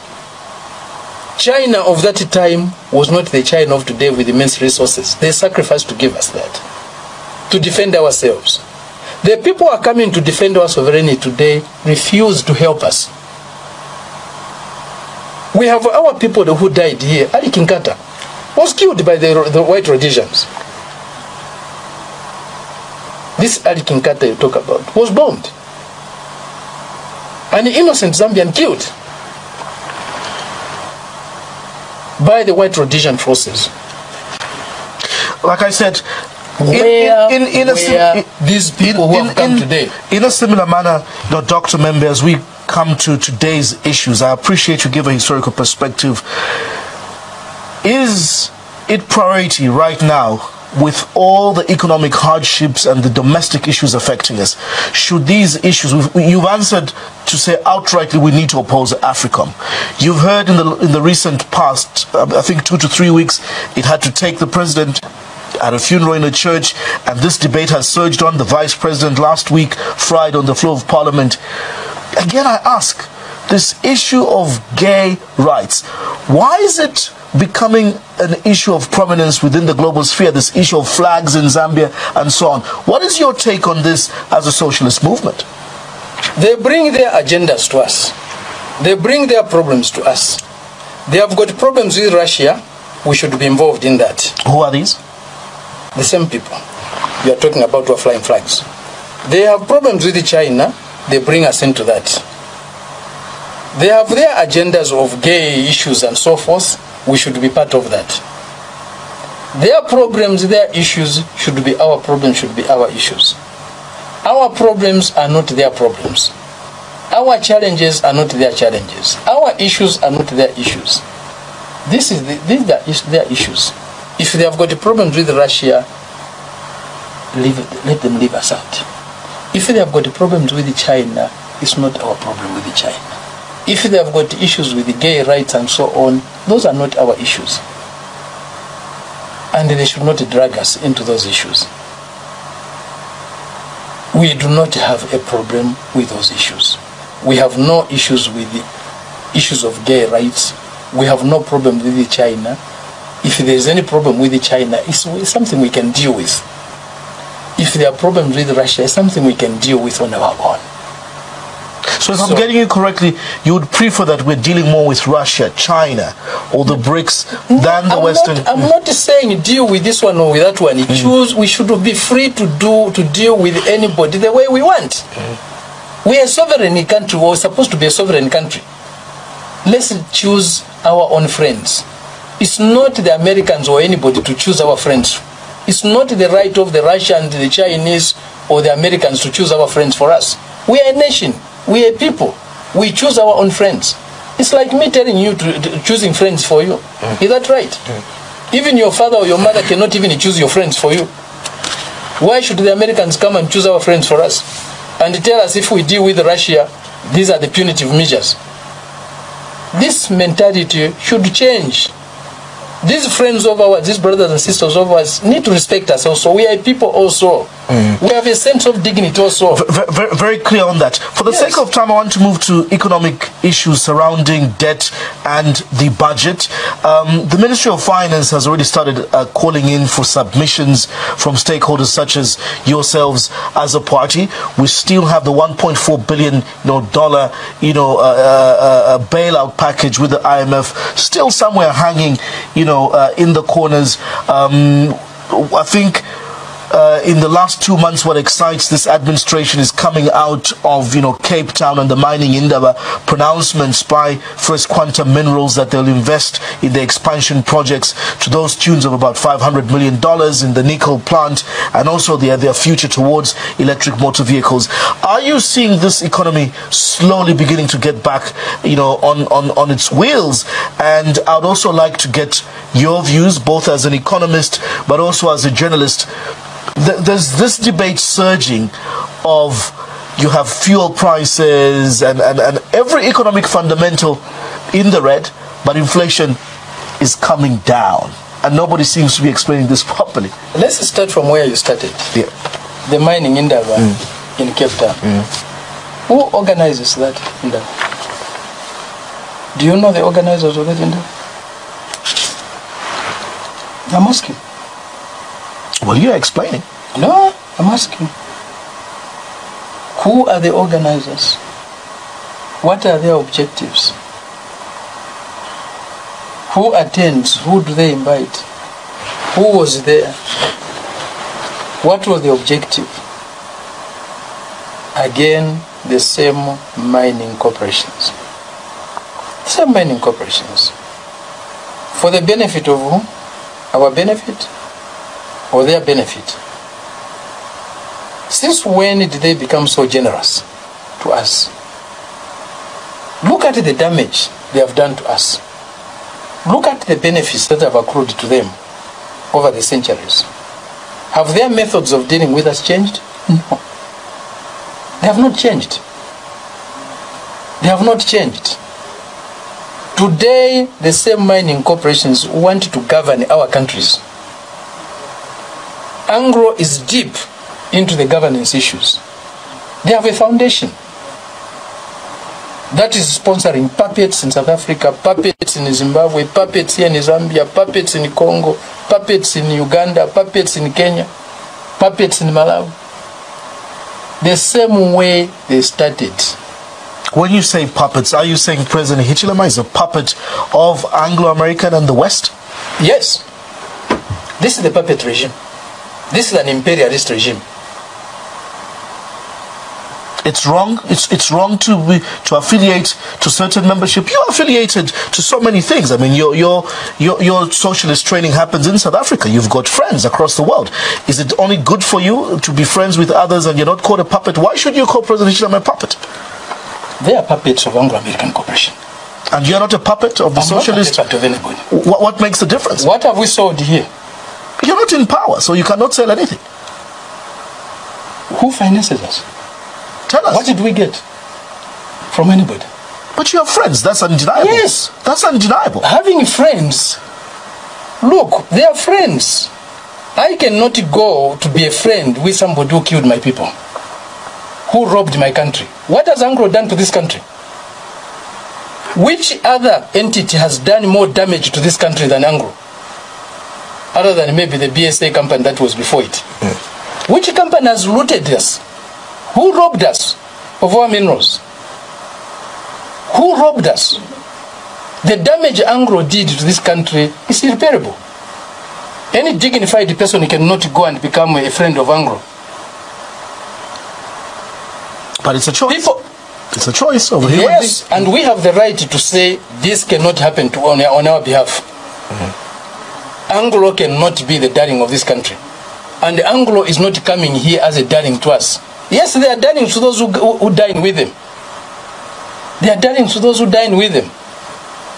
China of that time was not the China of today with immense resources. They sacrificed to give us that, to defend ourselves. The people who are coming to defend our sovereignty today refuse to help us. We have our people who died here. Ali Kinkata was killed by the, the white Rhodesians. This Ali Kinkata you talk about was bombed. An innocent Zambian killed by the white Rhodesian forces. Like I said, where, in, in, in, in where a in, these people in, who have in, come in, today. In a similar manner, Doctor M'membe, as we come to today's issues, I appreciate you give a historical perspective. Is it priority right now, with all the economic hardships and the domestic issues affecting us, should these issues, you've answered to say outrightly we need to oppose AFRICOM. You've heard in the in the recent past, I think two to three weeks, it had to take the president at a funeral in a church, and this debate has surged on. The Vice President last week fried on the floor of Parliament. Again, I ask, this issue of gay rights, why is it becoming an issue of prominence within the global sphere, this issue of flags in Zambia and so on? What is your take on this as a socialist movement? They bring their agendas to us. They bring their problems to us. They have got problems with Russia. We should be involved in that. Who are these? The same people you are talking about who are flying flags. They have problems with China. They bring us into that. They have their agendas of gay issues and so forth. We should be part of that. Their problems, their issues should be our problems, should be our issues. Our problems are not their problems. Our challenges are not their challenges. Our issues are not their issues. This is the, these are their issues. If they have got problems with Russia, leave, let them leave us out. If they have got problems with China, it's not our problem with China. If they have got issues with the gay rights and so on, those are not our issues. And they should not drag us into those issues. We do not have a problem with those issues. We have no issues with the issues of gay rights. We have no problem with China. If there is any problem with China, it's something we can deal with. If there are problems with Russia, it's something we can deal with on our own. So if so, I'm getting you correctly, you would prefer that we're dealing more with Russia, China, or the BRICS no, than the I'm Western... Not, I'm not saying deal with this one or with that one. Mm. Choose, we should be free to do to deal with anybody the way we want. Mm. We are a sovereign country. We're supposed to be a sovereign country. Let's choose our own friends. It's not the Americans or anybody to choose our friends. It's not the right of the Russians, the Chinese, or the Americans to choose our friends for us. We are a nation. We are people. We choose our own friends. It's like me telling you to, to choosing friends for you. Mm. Is that right? Mm. Even your father or your mother cannot even choose your friends for you. Why should the Americans come and choose our friends for us? And tell us if we deal with Russia, these are the punitive measures. This mentality should change. These friends of ours, these brothers and sisters of ours, need to respect us also. We are people also. Mm. We have a sense of dignity also. Very, very, very clear on that. For the yes. sake of time, I want to move to economic issues surrounding debt and the budget. Um, the Ministry of Finance has already started uh, calling in for submissions from stakeholders such as yourselves as a party. We still have the one point four billion dollars you know, dollar, you know, uh, uh, uh, bailout package with the I M F still somewhere hanging, you know, Know, uh, in the corners. um, I think uh, in the last two months what excites this administration is coming out of you know Cape Town and the mining endeavor pronouncements by First Quantum Minerals that they'll invest in the expansion projects to those tunes of about five hundred million dollars in the nickel plant, and also their, their future towards electric motor vehicles. Are you seeing this economy slowly beginning to get back you know on, on, on its wheels? And I'd also like to get your views, both as an economist but also as a journalist. There's this debate surging of you have fuel prices and, and, and every economic fundamental in the red, but inflation is coming down. And nobody seems to be explaining this properly. Let's start from where you started. Yeah. The mining endeavor mm. in Cape Town. Mm. Who organizes that endeavor? Do you know the organizers of that endeavor? I'm asking. Well, you're explaining. No, I'm asking. Who are the organizers? What are their objectives? Who attends? Who do they invite? Who was there? What was the objective? Again, the same mining corporations. Same mining corporations. For the benefit of whom? Our benefit or their benefit? Since when did they become so generous to us? Look at the damage they have done to us. Look at the benefits that have accrued to them over the centuries. Have their methods of dealing with us changed? No. They have not changed. They have not changed. Today, the same mining corporations want to govern our countries. Anglo is deep into the governance issues. They have a foundation that is sponsoring puppets in South Africa, puppets in Zimbabwe, puppets here in Zambia, puppets in Congo, puppets in Uganda, puppets in Kenya, puppets in Malawi. The same way they started. When you say puppets, are you saying President Hichilema is a puppet of Anglo-American and the West? Yes. This is the puppet regime. This is an imperialist regime. It's wrong. It's it's wrong to be, to affiliate to certain membership. You're affiliated to so many things. I mean, your your your your socialist training happens in South Africa. You've got friends across the world. Is it only good for you to be friends with others and you're not called a puppet? Why should you call President Hichilema a puppet? They are puppets of Anglo-American Corporation. And you're not a puppet of the I'm socialist. Not a puppet of anybody. What, what makes the difference? What have we sold here? You're not in power, so you cannot sell anything. Who finances us? Tell us. What did we get from anybody? But you have friends. That's undeniable. Yes. That's undeniable. Having friends. Look, they are friends. I cannot go to be a friend with somebody who killed my people, who robbed my country. What has Anglo done to this country? Which other entity has done more damage to this country than Anglo? Other than maybe the B S A company that was before it. Mm. Which company has looted us? Who robbed us of our minerals? Who robbed us? The damage Anglo did to this country is irreparable. Any dignified person cannot go and become a friend of Anglo. But it's a choice. People, it's a choice of human. Yes, being. And we have the right to say this cannot happen to on, on our behalf. Mm-hmm. Anglo cannot be the darling of this country. And Anglo is not coming here as a darling to us. Yes, they are dining to those who, who, who dine with them. They are dining to those who dine with them.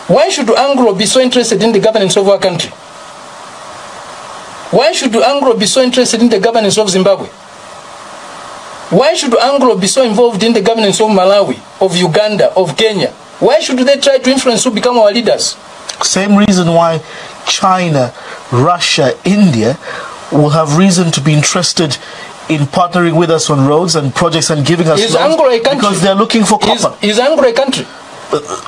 Why should Anglo be so interested in the governance of our country? Why should Anglo be so interested in the governance of Zimbabwe? Why should Anglo be so involved in the governance of Malawi, of Uganda, of Kenya? Why should they try to influence who become our leaders? Same reason why China, Russia, India will have reason to be interested in partnering with us on roads and projects and giving us is loans Anglo a country? Because they're looking for copper. Is, is Anglo a country?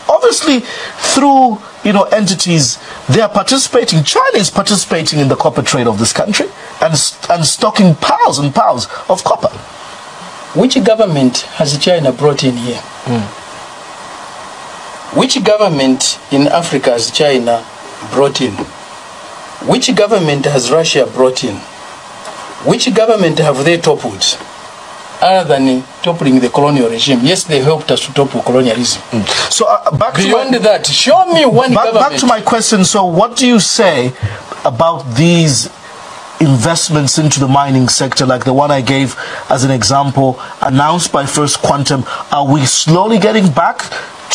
Obviously, through you know entities, they are participating. China is participating in the copper trade of this country and and stocking piles and piles of copper. Which government has China brought in here? Mm. Which government in Africa has China brought in? Which government has Russia brought in? Which government have they toppled, other than toppling the colonial regime? Yes, they helped us to topple colonialism. Mm. So uh, back beyond to my, that, show me one back, government. Back to my question. So, what do you say about these investments into the mining sector, like the one I gave as an example, announced by First Quantum? Are we slowly getting back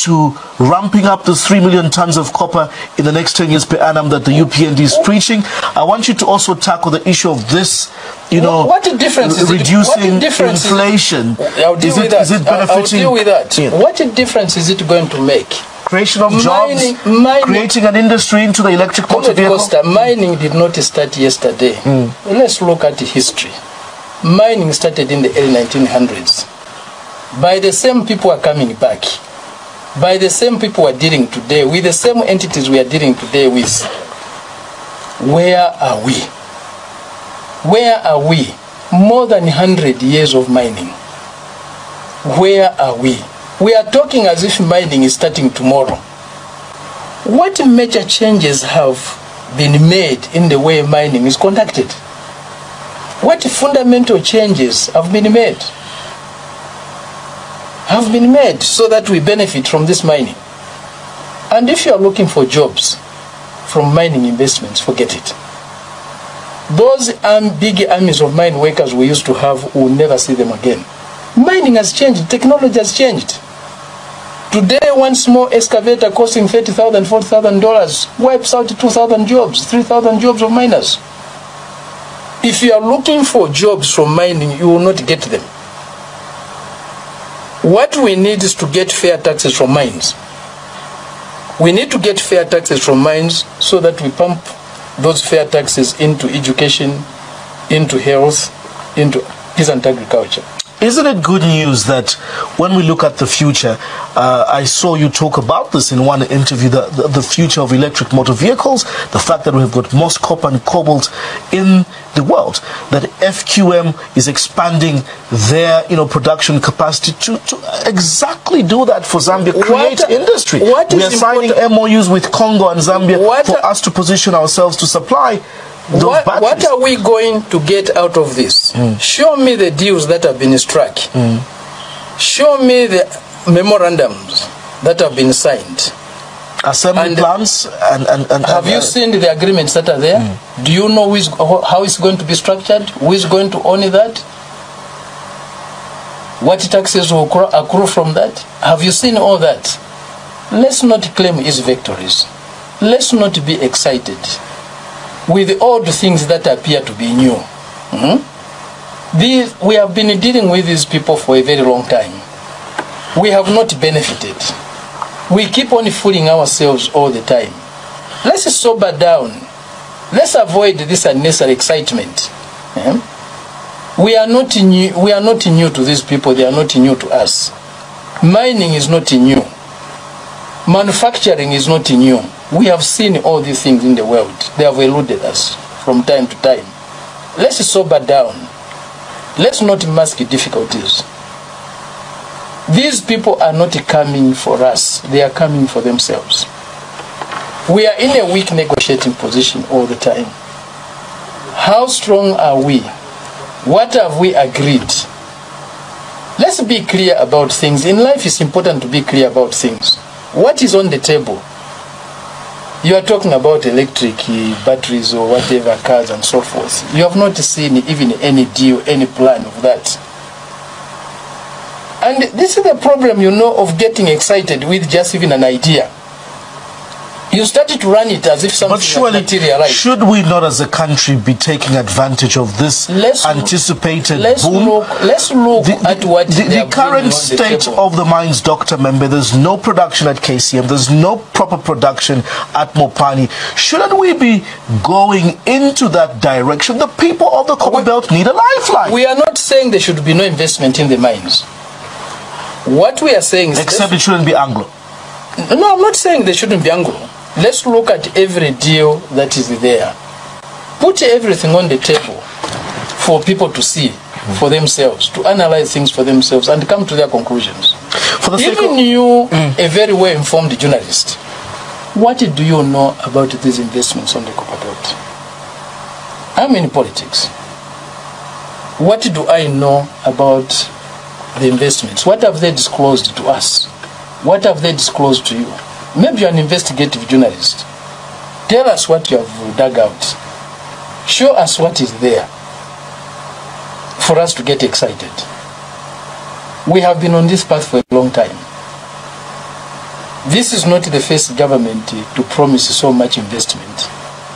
to ramping up the three million tons of copper in the next ten years per annum that the U P N D is preaching? I want you to also tackle the issue of this, you know, what difference is reducing what difference inflation. Is it, is it benefiting? I'll deal with that. Yeah. What difference is it going to make? Creation of jobs, mining, mining, creating an industry into the electric motor vehicle. Costa, mining did not start yesterday. Mm. Let's look at the history. Mining started in the early nineteen hundreds. By the same people are coming back. By the same people we are dealing today, with the same entities we are dealing today with. Where are we? Where are we? More than one hundred years of mining. Where are we? We are talking as if mining is starting tomorrow. What major changes have been made in the way mining is conducted? What fundamental changes have been made? have been made so that we benefit from this mining. And if you are looking for jobs from mining investments, forget it. Those um, big armies of mine workers we used to have, will never see them again. Mining has changed, technology has changed. Today, one small excavator costing thirty thousand dollars, forty thousand dollars wipes out two thousand jobs, three thousand jobs of miners. If you are looking for jobs from mining, you will not get them. What we need is to get fair taxes from mines. We need to get fair taxes from mines so that we pump those fair taxes into education, into health, into peasant agriculture. Isn't it good news that when we look at the future, uh, I saw you talk about this in one interview, the, the, the future of electric motor vehicles, the fact that we've got most copper and cobalt in the world, that F Q M is expanding their you know, production capacity to, to exactly do that for Zambia, create what, industry. What we are signing M O Us with Congo and Zambia what, for us to position ourselves to supply. What, what are we going to get out of this? Mm. Show me the deals that have been struck. Mm. Show me the memorandums that have been signed. Assembly and plans and, and, and have and, uh, you seen the agreements that are there? Mm. Do you know who's, how it's going to be structured? Who is going to own that? What taxes will accrue from that? Have you seen all that? Let's not claim its victories. Let's not be excited with all the things that appear to be new. Mm-hmm. These, we have been dealing with these people for a very long time. We have not benefited. We keep on fooling ourselves all the time. Let's sober down. Let's avoid this unnecessary excitement. Mm-hmm. We are not new, we are not new to these people. They are not new to us. Mining is not new. Manufacturing is not new. We have seen all these things in the world. They have eluded us from time to time. Let's sober down. Let's not mask difficulties. These people are not coming for us. They are coming for themselves. We are in a weak negotiating position all the time. How strong are we? What have we agreed? Let's be clear about things. In life, it's important to be clear about things. What is on the table? You are talking about electric batteries or whatever, cars and so forth. You have not seen even any deal, any plan of that. And this is the problem, you know, of getting excited with just even an idea. You started to run it as if something surely, materialized. Should we not as a country be taking advantage of this let's anticipated let's boom? Look, let's look the, at what the, the, the current state the of the mines, Doctor M'membe. There's no production at K C M. There's no proper production at Mopani. Shouldn't we be going into that direction? The people of the Copperbelt need a lifeline. We are not saying there should be no investment in the mines. What we are saying is... Except it shouldn't be Anglo. No, I'm not saying there shouldn't be Anglo. Let's look at every deal that is there. Put everything on the table for people to see for themselves, to analyze things for themselves and come to their conclusions. For the Even of... you, mm. a very well-informed journalist, what do you know about these investments on the Copperbelt? I'm in politics. What do I know about the investments? What have they disclosed to us? What have they disclosed to you? Maybe you're an investigative journalist. Tell us what you have dug out. Show us what is there for us to get excited. We have been on this path for a long time. This is not the first government to promise so much investment.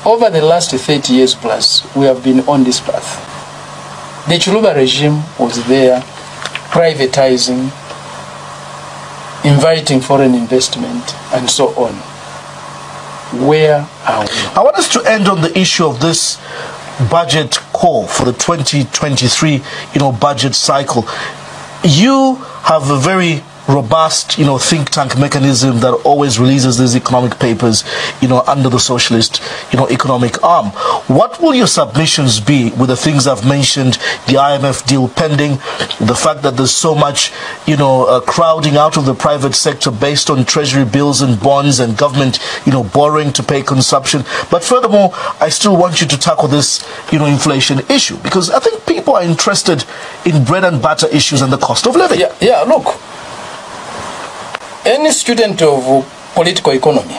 Over the last thirty years plus, we have been on this path. The Chiluba regime was there, privatizing, inviting foreign investment, and so on. Where are we? I want us to end on the issue of this budget call for the twenty twenty-three, you know, budget cycle. You have a very robust, you know, think tank mechanism that always releases these economic papers, you know, under the socialist, you know, economic arm. What will your submissions be with the things I've mentioned, the I M F deal pending, the fact that there's so much, you know, uh, crowding out of the private sector based on treasury bills and bonds and government, you know, borrowing to pay consumption. But furthermore, I still want you to tackle this, you know, inflation issue, because I think people are interested in bread and butter issues and the cost of living. Yeah, yeah, look. Any student of political economy,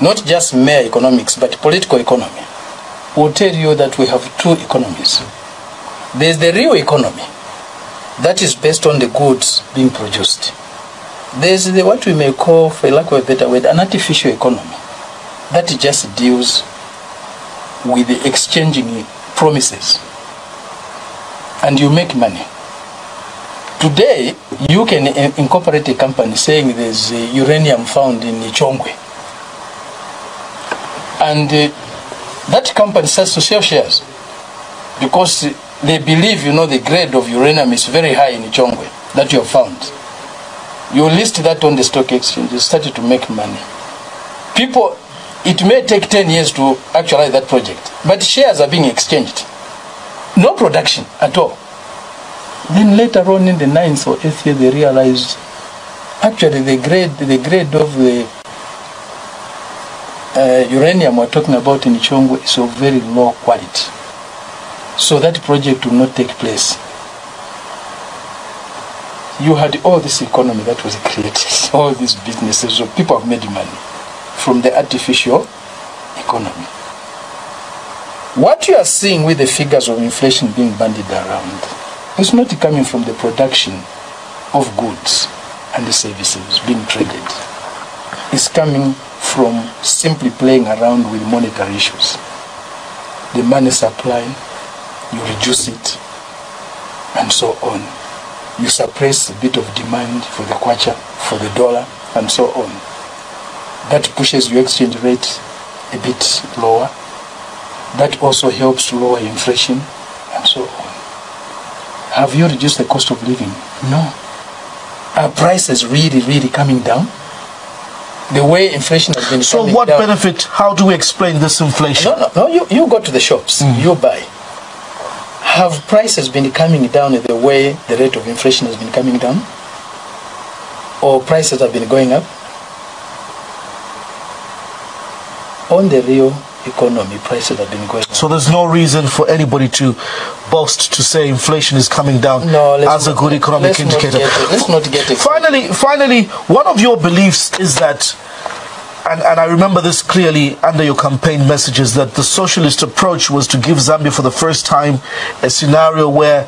not just mere economics, but political economy, will tell you that we have two economies. There's the real economy that is based on the goods being produced. There's the, what we may call, for lack of a better word, an artificial economy that just deals with the exchanging promises. And you make money. Today, you can incorporate a company saying there's uranium found in Ichongwe. And uh, that company starts to sell shares. because they believe, you know, the grade of uranium is very high in Ichongwe that you have found. You list that on the stock exchange, you started to make money. People, it may take ten years to actualize that project, but shares are being exchanged. No production at all. Then later on in the ninth or eighth year, they realized actually the grade, the grade of the uh, uranium we're talking about in Ichongwe is of very low quality. So that project will not take place. You had all this economy that was created, all these businesses, so people have made money from the artificial economy. What you are seeing with the figures of inflation being bandied around is not coming from the production of goods and the services being traded. It's coming from simply playing around with monetary issues. The money supply, you reduce it, and so on. You suppress a bit of demand for the kwacha, for the dollar, and so on. That pushes your exchange rate a bit lower. That also helps to lower inflation, and so on. Have you reduced the cost of living? No. Are prices really, really coming down? The way inflation has been so what down. Benefit? How do we explain this inflation? No, no, no. You, you go to the shops, mm. you buy. Have prices been coming down the way the rate of inflation has been coming down? Or prices have been going up? On the real economy, prices have been going up. So there's no reason for anybody to boast to say inflation is coming down no, as a good economic indicator. Let's not get it. Finally, finally, one of your beliefs is that, and, and I remember this clearly under your campaign messages, that the socialist approach was to give Zambia for the first time a scenario where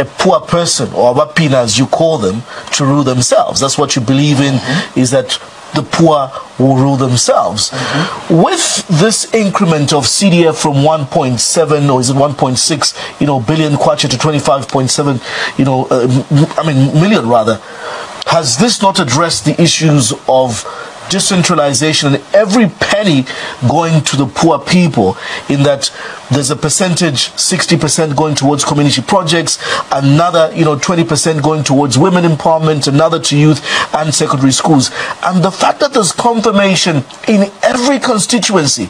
a poor person, or wapina as you call them, to rule themselves. That's what you believe in, mm-hmm. is that the poor will rule themselves. Mm-hmm. With this increment of C D F from one point seven or is it one point six, you know, billion kwacha to twenty-five point seven, you know, uh, I mean million rather, has this not addressed the issues of decentralization and every penny going to the poor people, in that there's a percentage, sixty percent going towards community projects, another, you know, twenty percent going towards women empowerment, another to youth and secondary schools. And the fact that there's confirmation in every constituency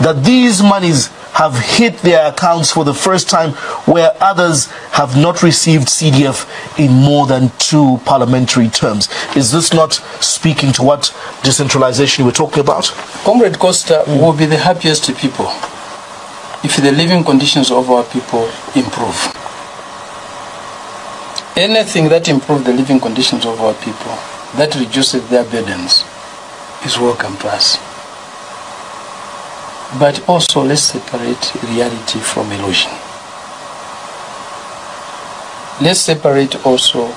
that these monies have hit their accounts for the first time, where others have not received C D F in more than two parliamentary terms. Is this not speaking to what decentralization we're talking about? Comrade Costa, mm. will be the happiest people if the living conditions of our people improve. Anything that improves the living conditions of our people, that reduces their burdens, is welcome to us. But also, let's separate reality from illusion. Let's separate also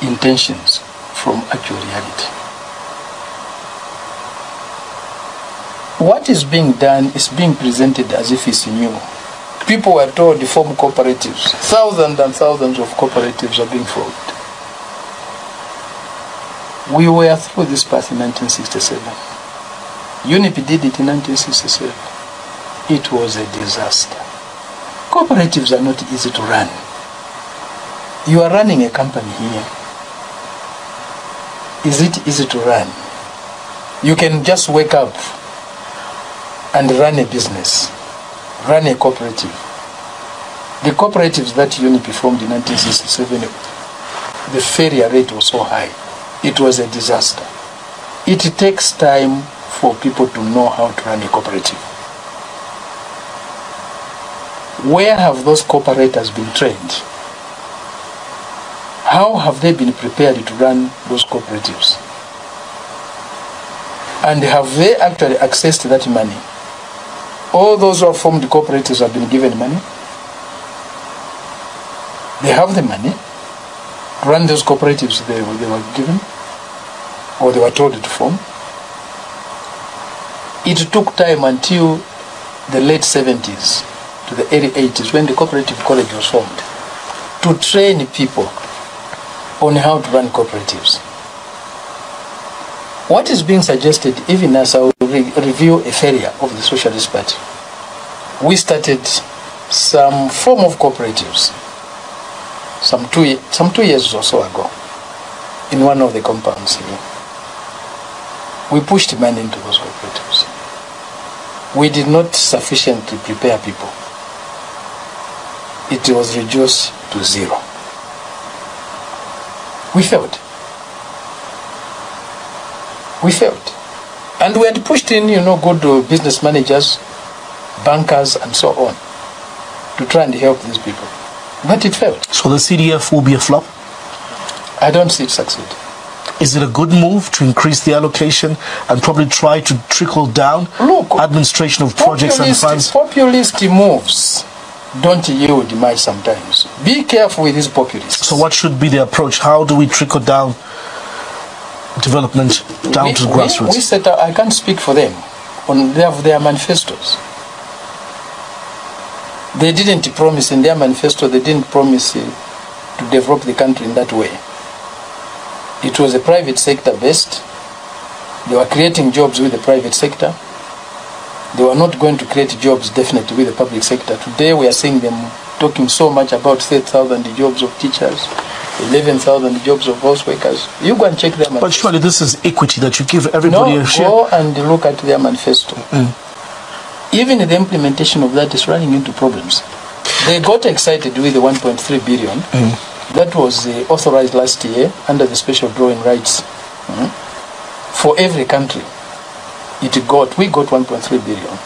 intentions from actual reality. What is being done is being presented as if it's new. People were told to form cooperatives. Thousands and thousands of cooperatives are being formed. We were through this path in nineteen sixty-seven. U N I P did it in nineteen sixty-seven. It was a disaster. Cooperatives are not easy to run. You are running a company here. Is it easy to run? You can just wake up and run a business, run a cooperative. The cooperatives that U N I P formed in nineteen sixty-seven, the failure rate was so high. It was a disaster. It takes time for people to know how to run a cooperative. Where have those cooperators been trained? How have they been prepared to run those cooperatives? And have they actually accessed that money? All those who have formed cooperatives have been given money. They have the money to run those cooperatives they, they were given or they were told to form. It took time until the late seventies to the early eighties, when the cooperative college was formed, to train people on how to run cooperatives. What is being suggested, even as I will re review a failure of the Socialist Party, we started some form of cooperatives some two, some two years or so ago in one of the compounds here. We pushed money into those cooperatives. We did not sufficiently prepare people. It was reduced to zero. We failed. We failed. And we had pushed in, you know, good business managers, bankers, and so on, to try and help these people. But it failed. So the C D F will be a flop? I don't see it succeed. Is it a good move to increase the allocation and probably try to trickle down Look, administration of projects and funds? Populist moves don't yield much sometimes. Be careful with these populists. So what should be the approach? How do we trickle down development down we, to the grassroots? We, we set up, I can't speak for them. On their, their manifestos. They didn't promise in their manifesto, they didn't promise uh, to develop the country in that way. It was a private sector based. They were creating jobs with the private sector. They were not going to create jobs definitely with the public sector. Today we are seeing them talking so much about three thousand jobs of teachers, eleven thousand jobs of house workers. You go and check their manifesto. But surely this is equity that you give everybody no, a share. Go and look at their manifesto. Mm-mm. Even the implementation of that is running into problems. They got excited with the one point three billion dollars mm. that was uh, authorized last year under the special drawing rights mm, for every country. It got we got one point three billion dollars.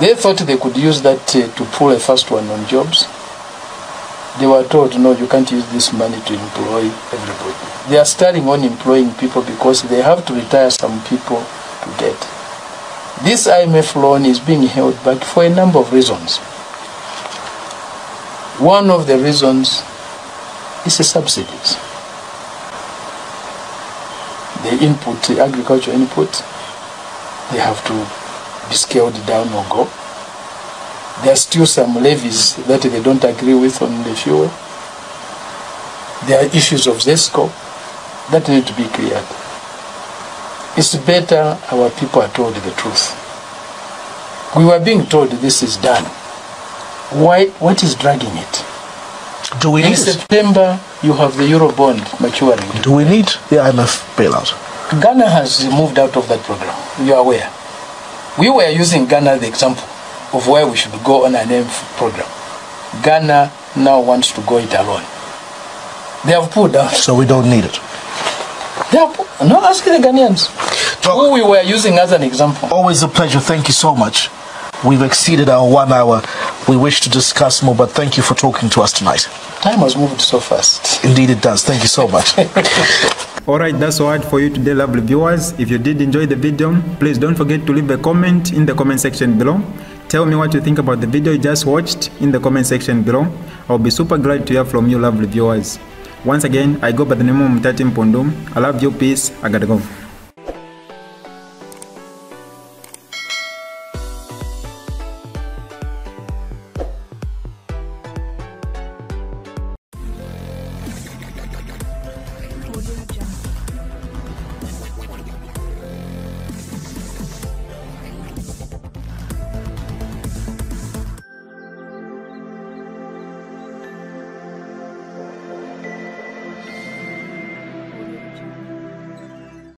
They thought they could use that uh, to pull a fast one on jobs. They were told, no, you can't use this money to employ everybody. They are starting on employing people because they have to retire some people to death. This I M F loan is being held back for a number of reasons. One of the reasons is the subsidies. The input, the agricultural input, they have to be scaled down or go. There are still some levies that they don't agree with on the fuel. There are issues of ZESCO that need to be cleared. It's better our people are told the truth. We were being told this is done. Why? What is dragging it? Do we in need September, it? You have the euro bond maturing. Do we need the I M F bailout? Ghana has moved out of that program. You are aware. We were using Ghana the example of why we should go on an I M F program. Ghana now wants to go it alone. They have pulled out. So we don't need it. They are not asking the Ghanaians who we were using as an example. Always a pleasure. Thank you so much. We've exceeded our one hour. We wish to discuss more, but thank you for talking to us tonight. Time has moved so fast. Indeed it does. Thank you so much. Alright, that's all right for you today, lovely viewers. If you did enjoy the video, please don't forget to leave a comment in the comment section below. Tell me what you think about the video you just watched in the comment section below. I'll be super glad to hear from you, lovely viewers. Once again, I go by the name of Mutati Mpundu. I love you, peace, I gotta go.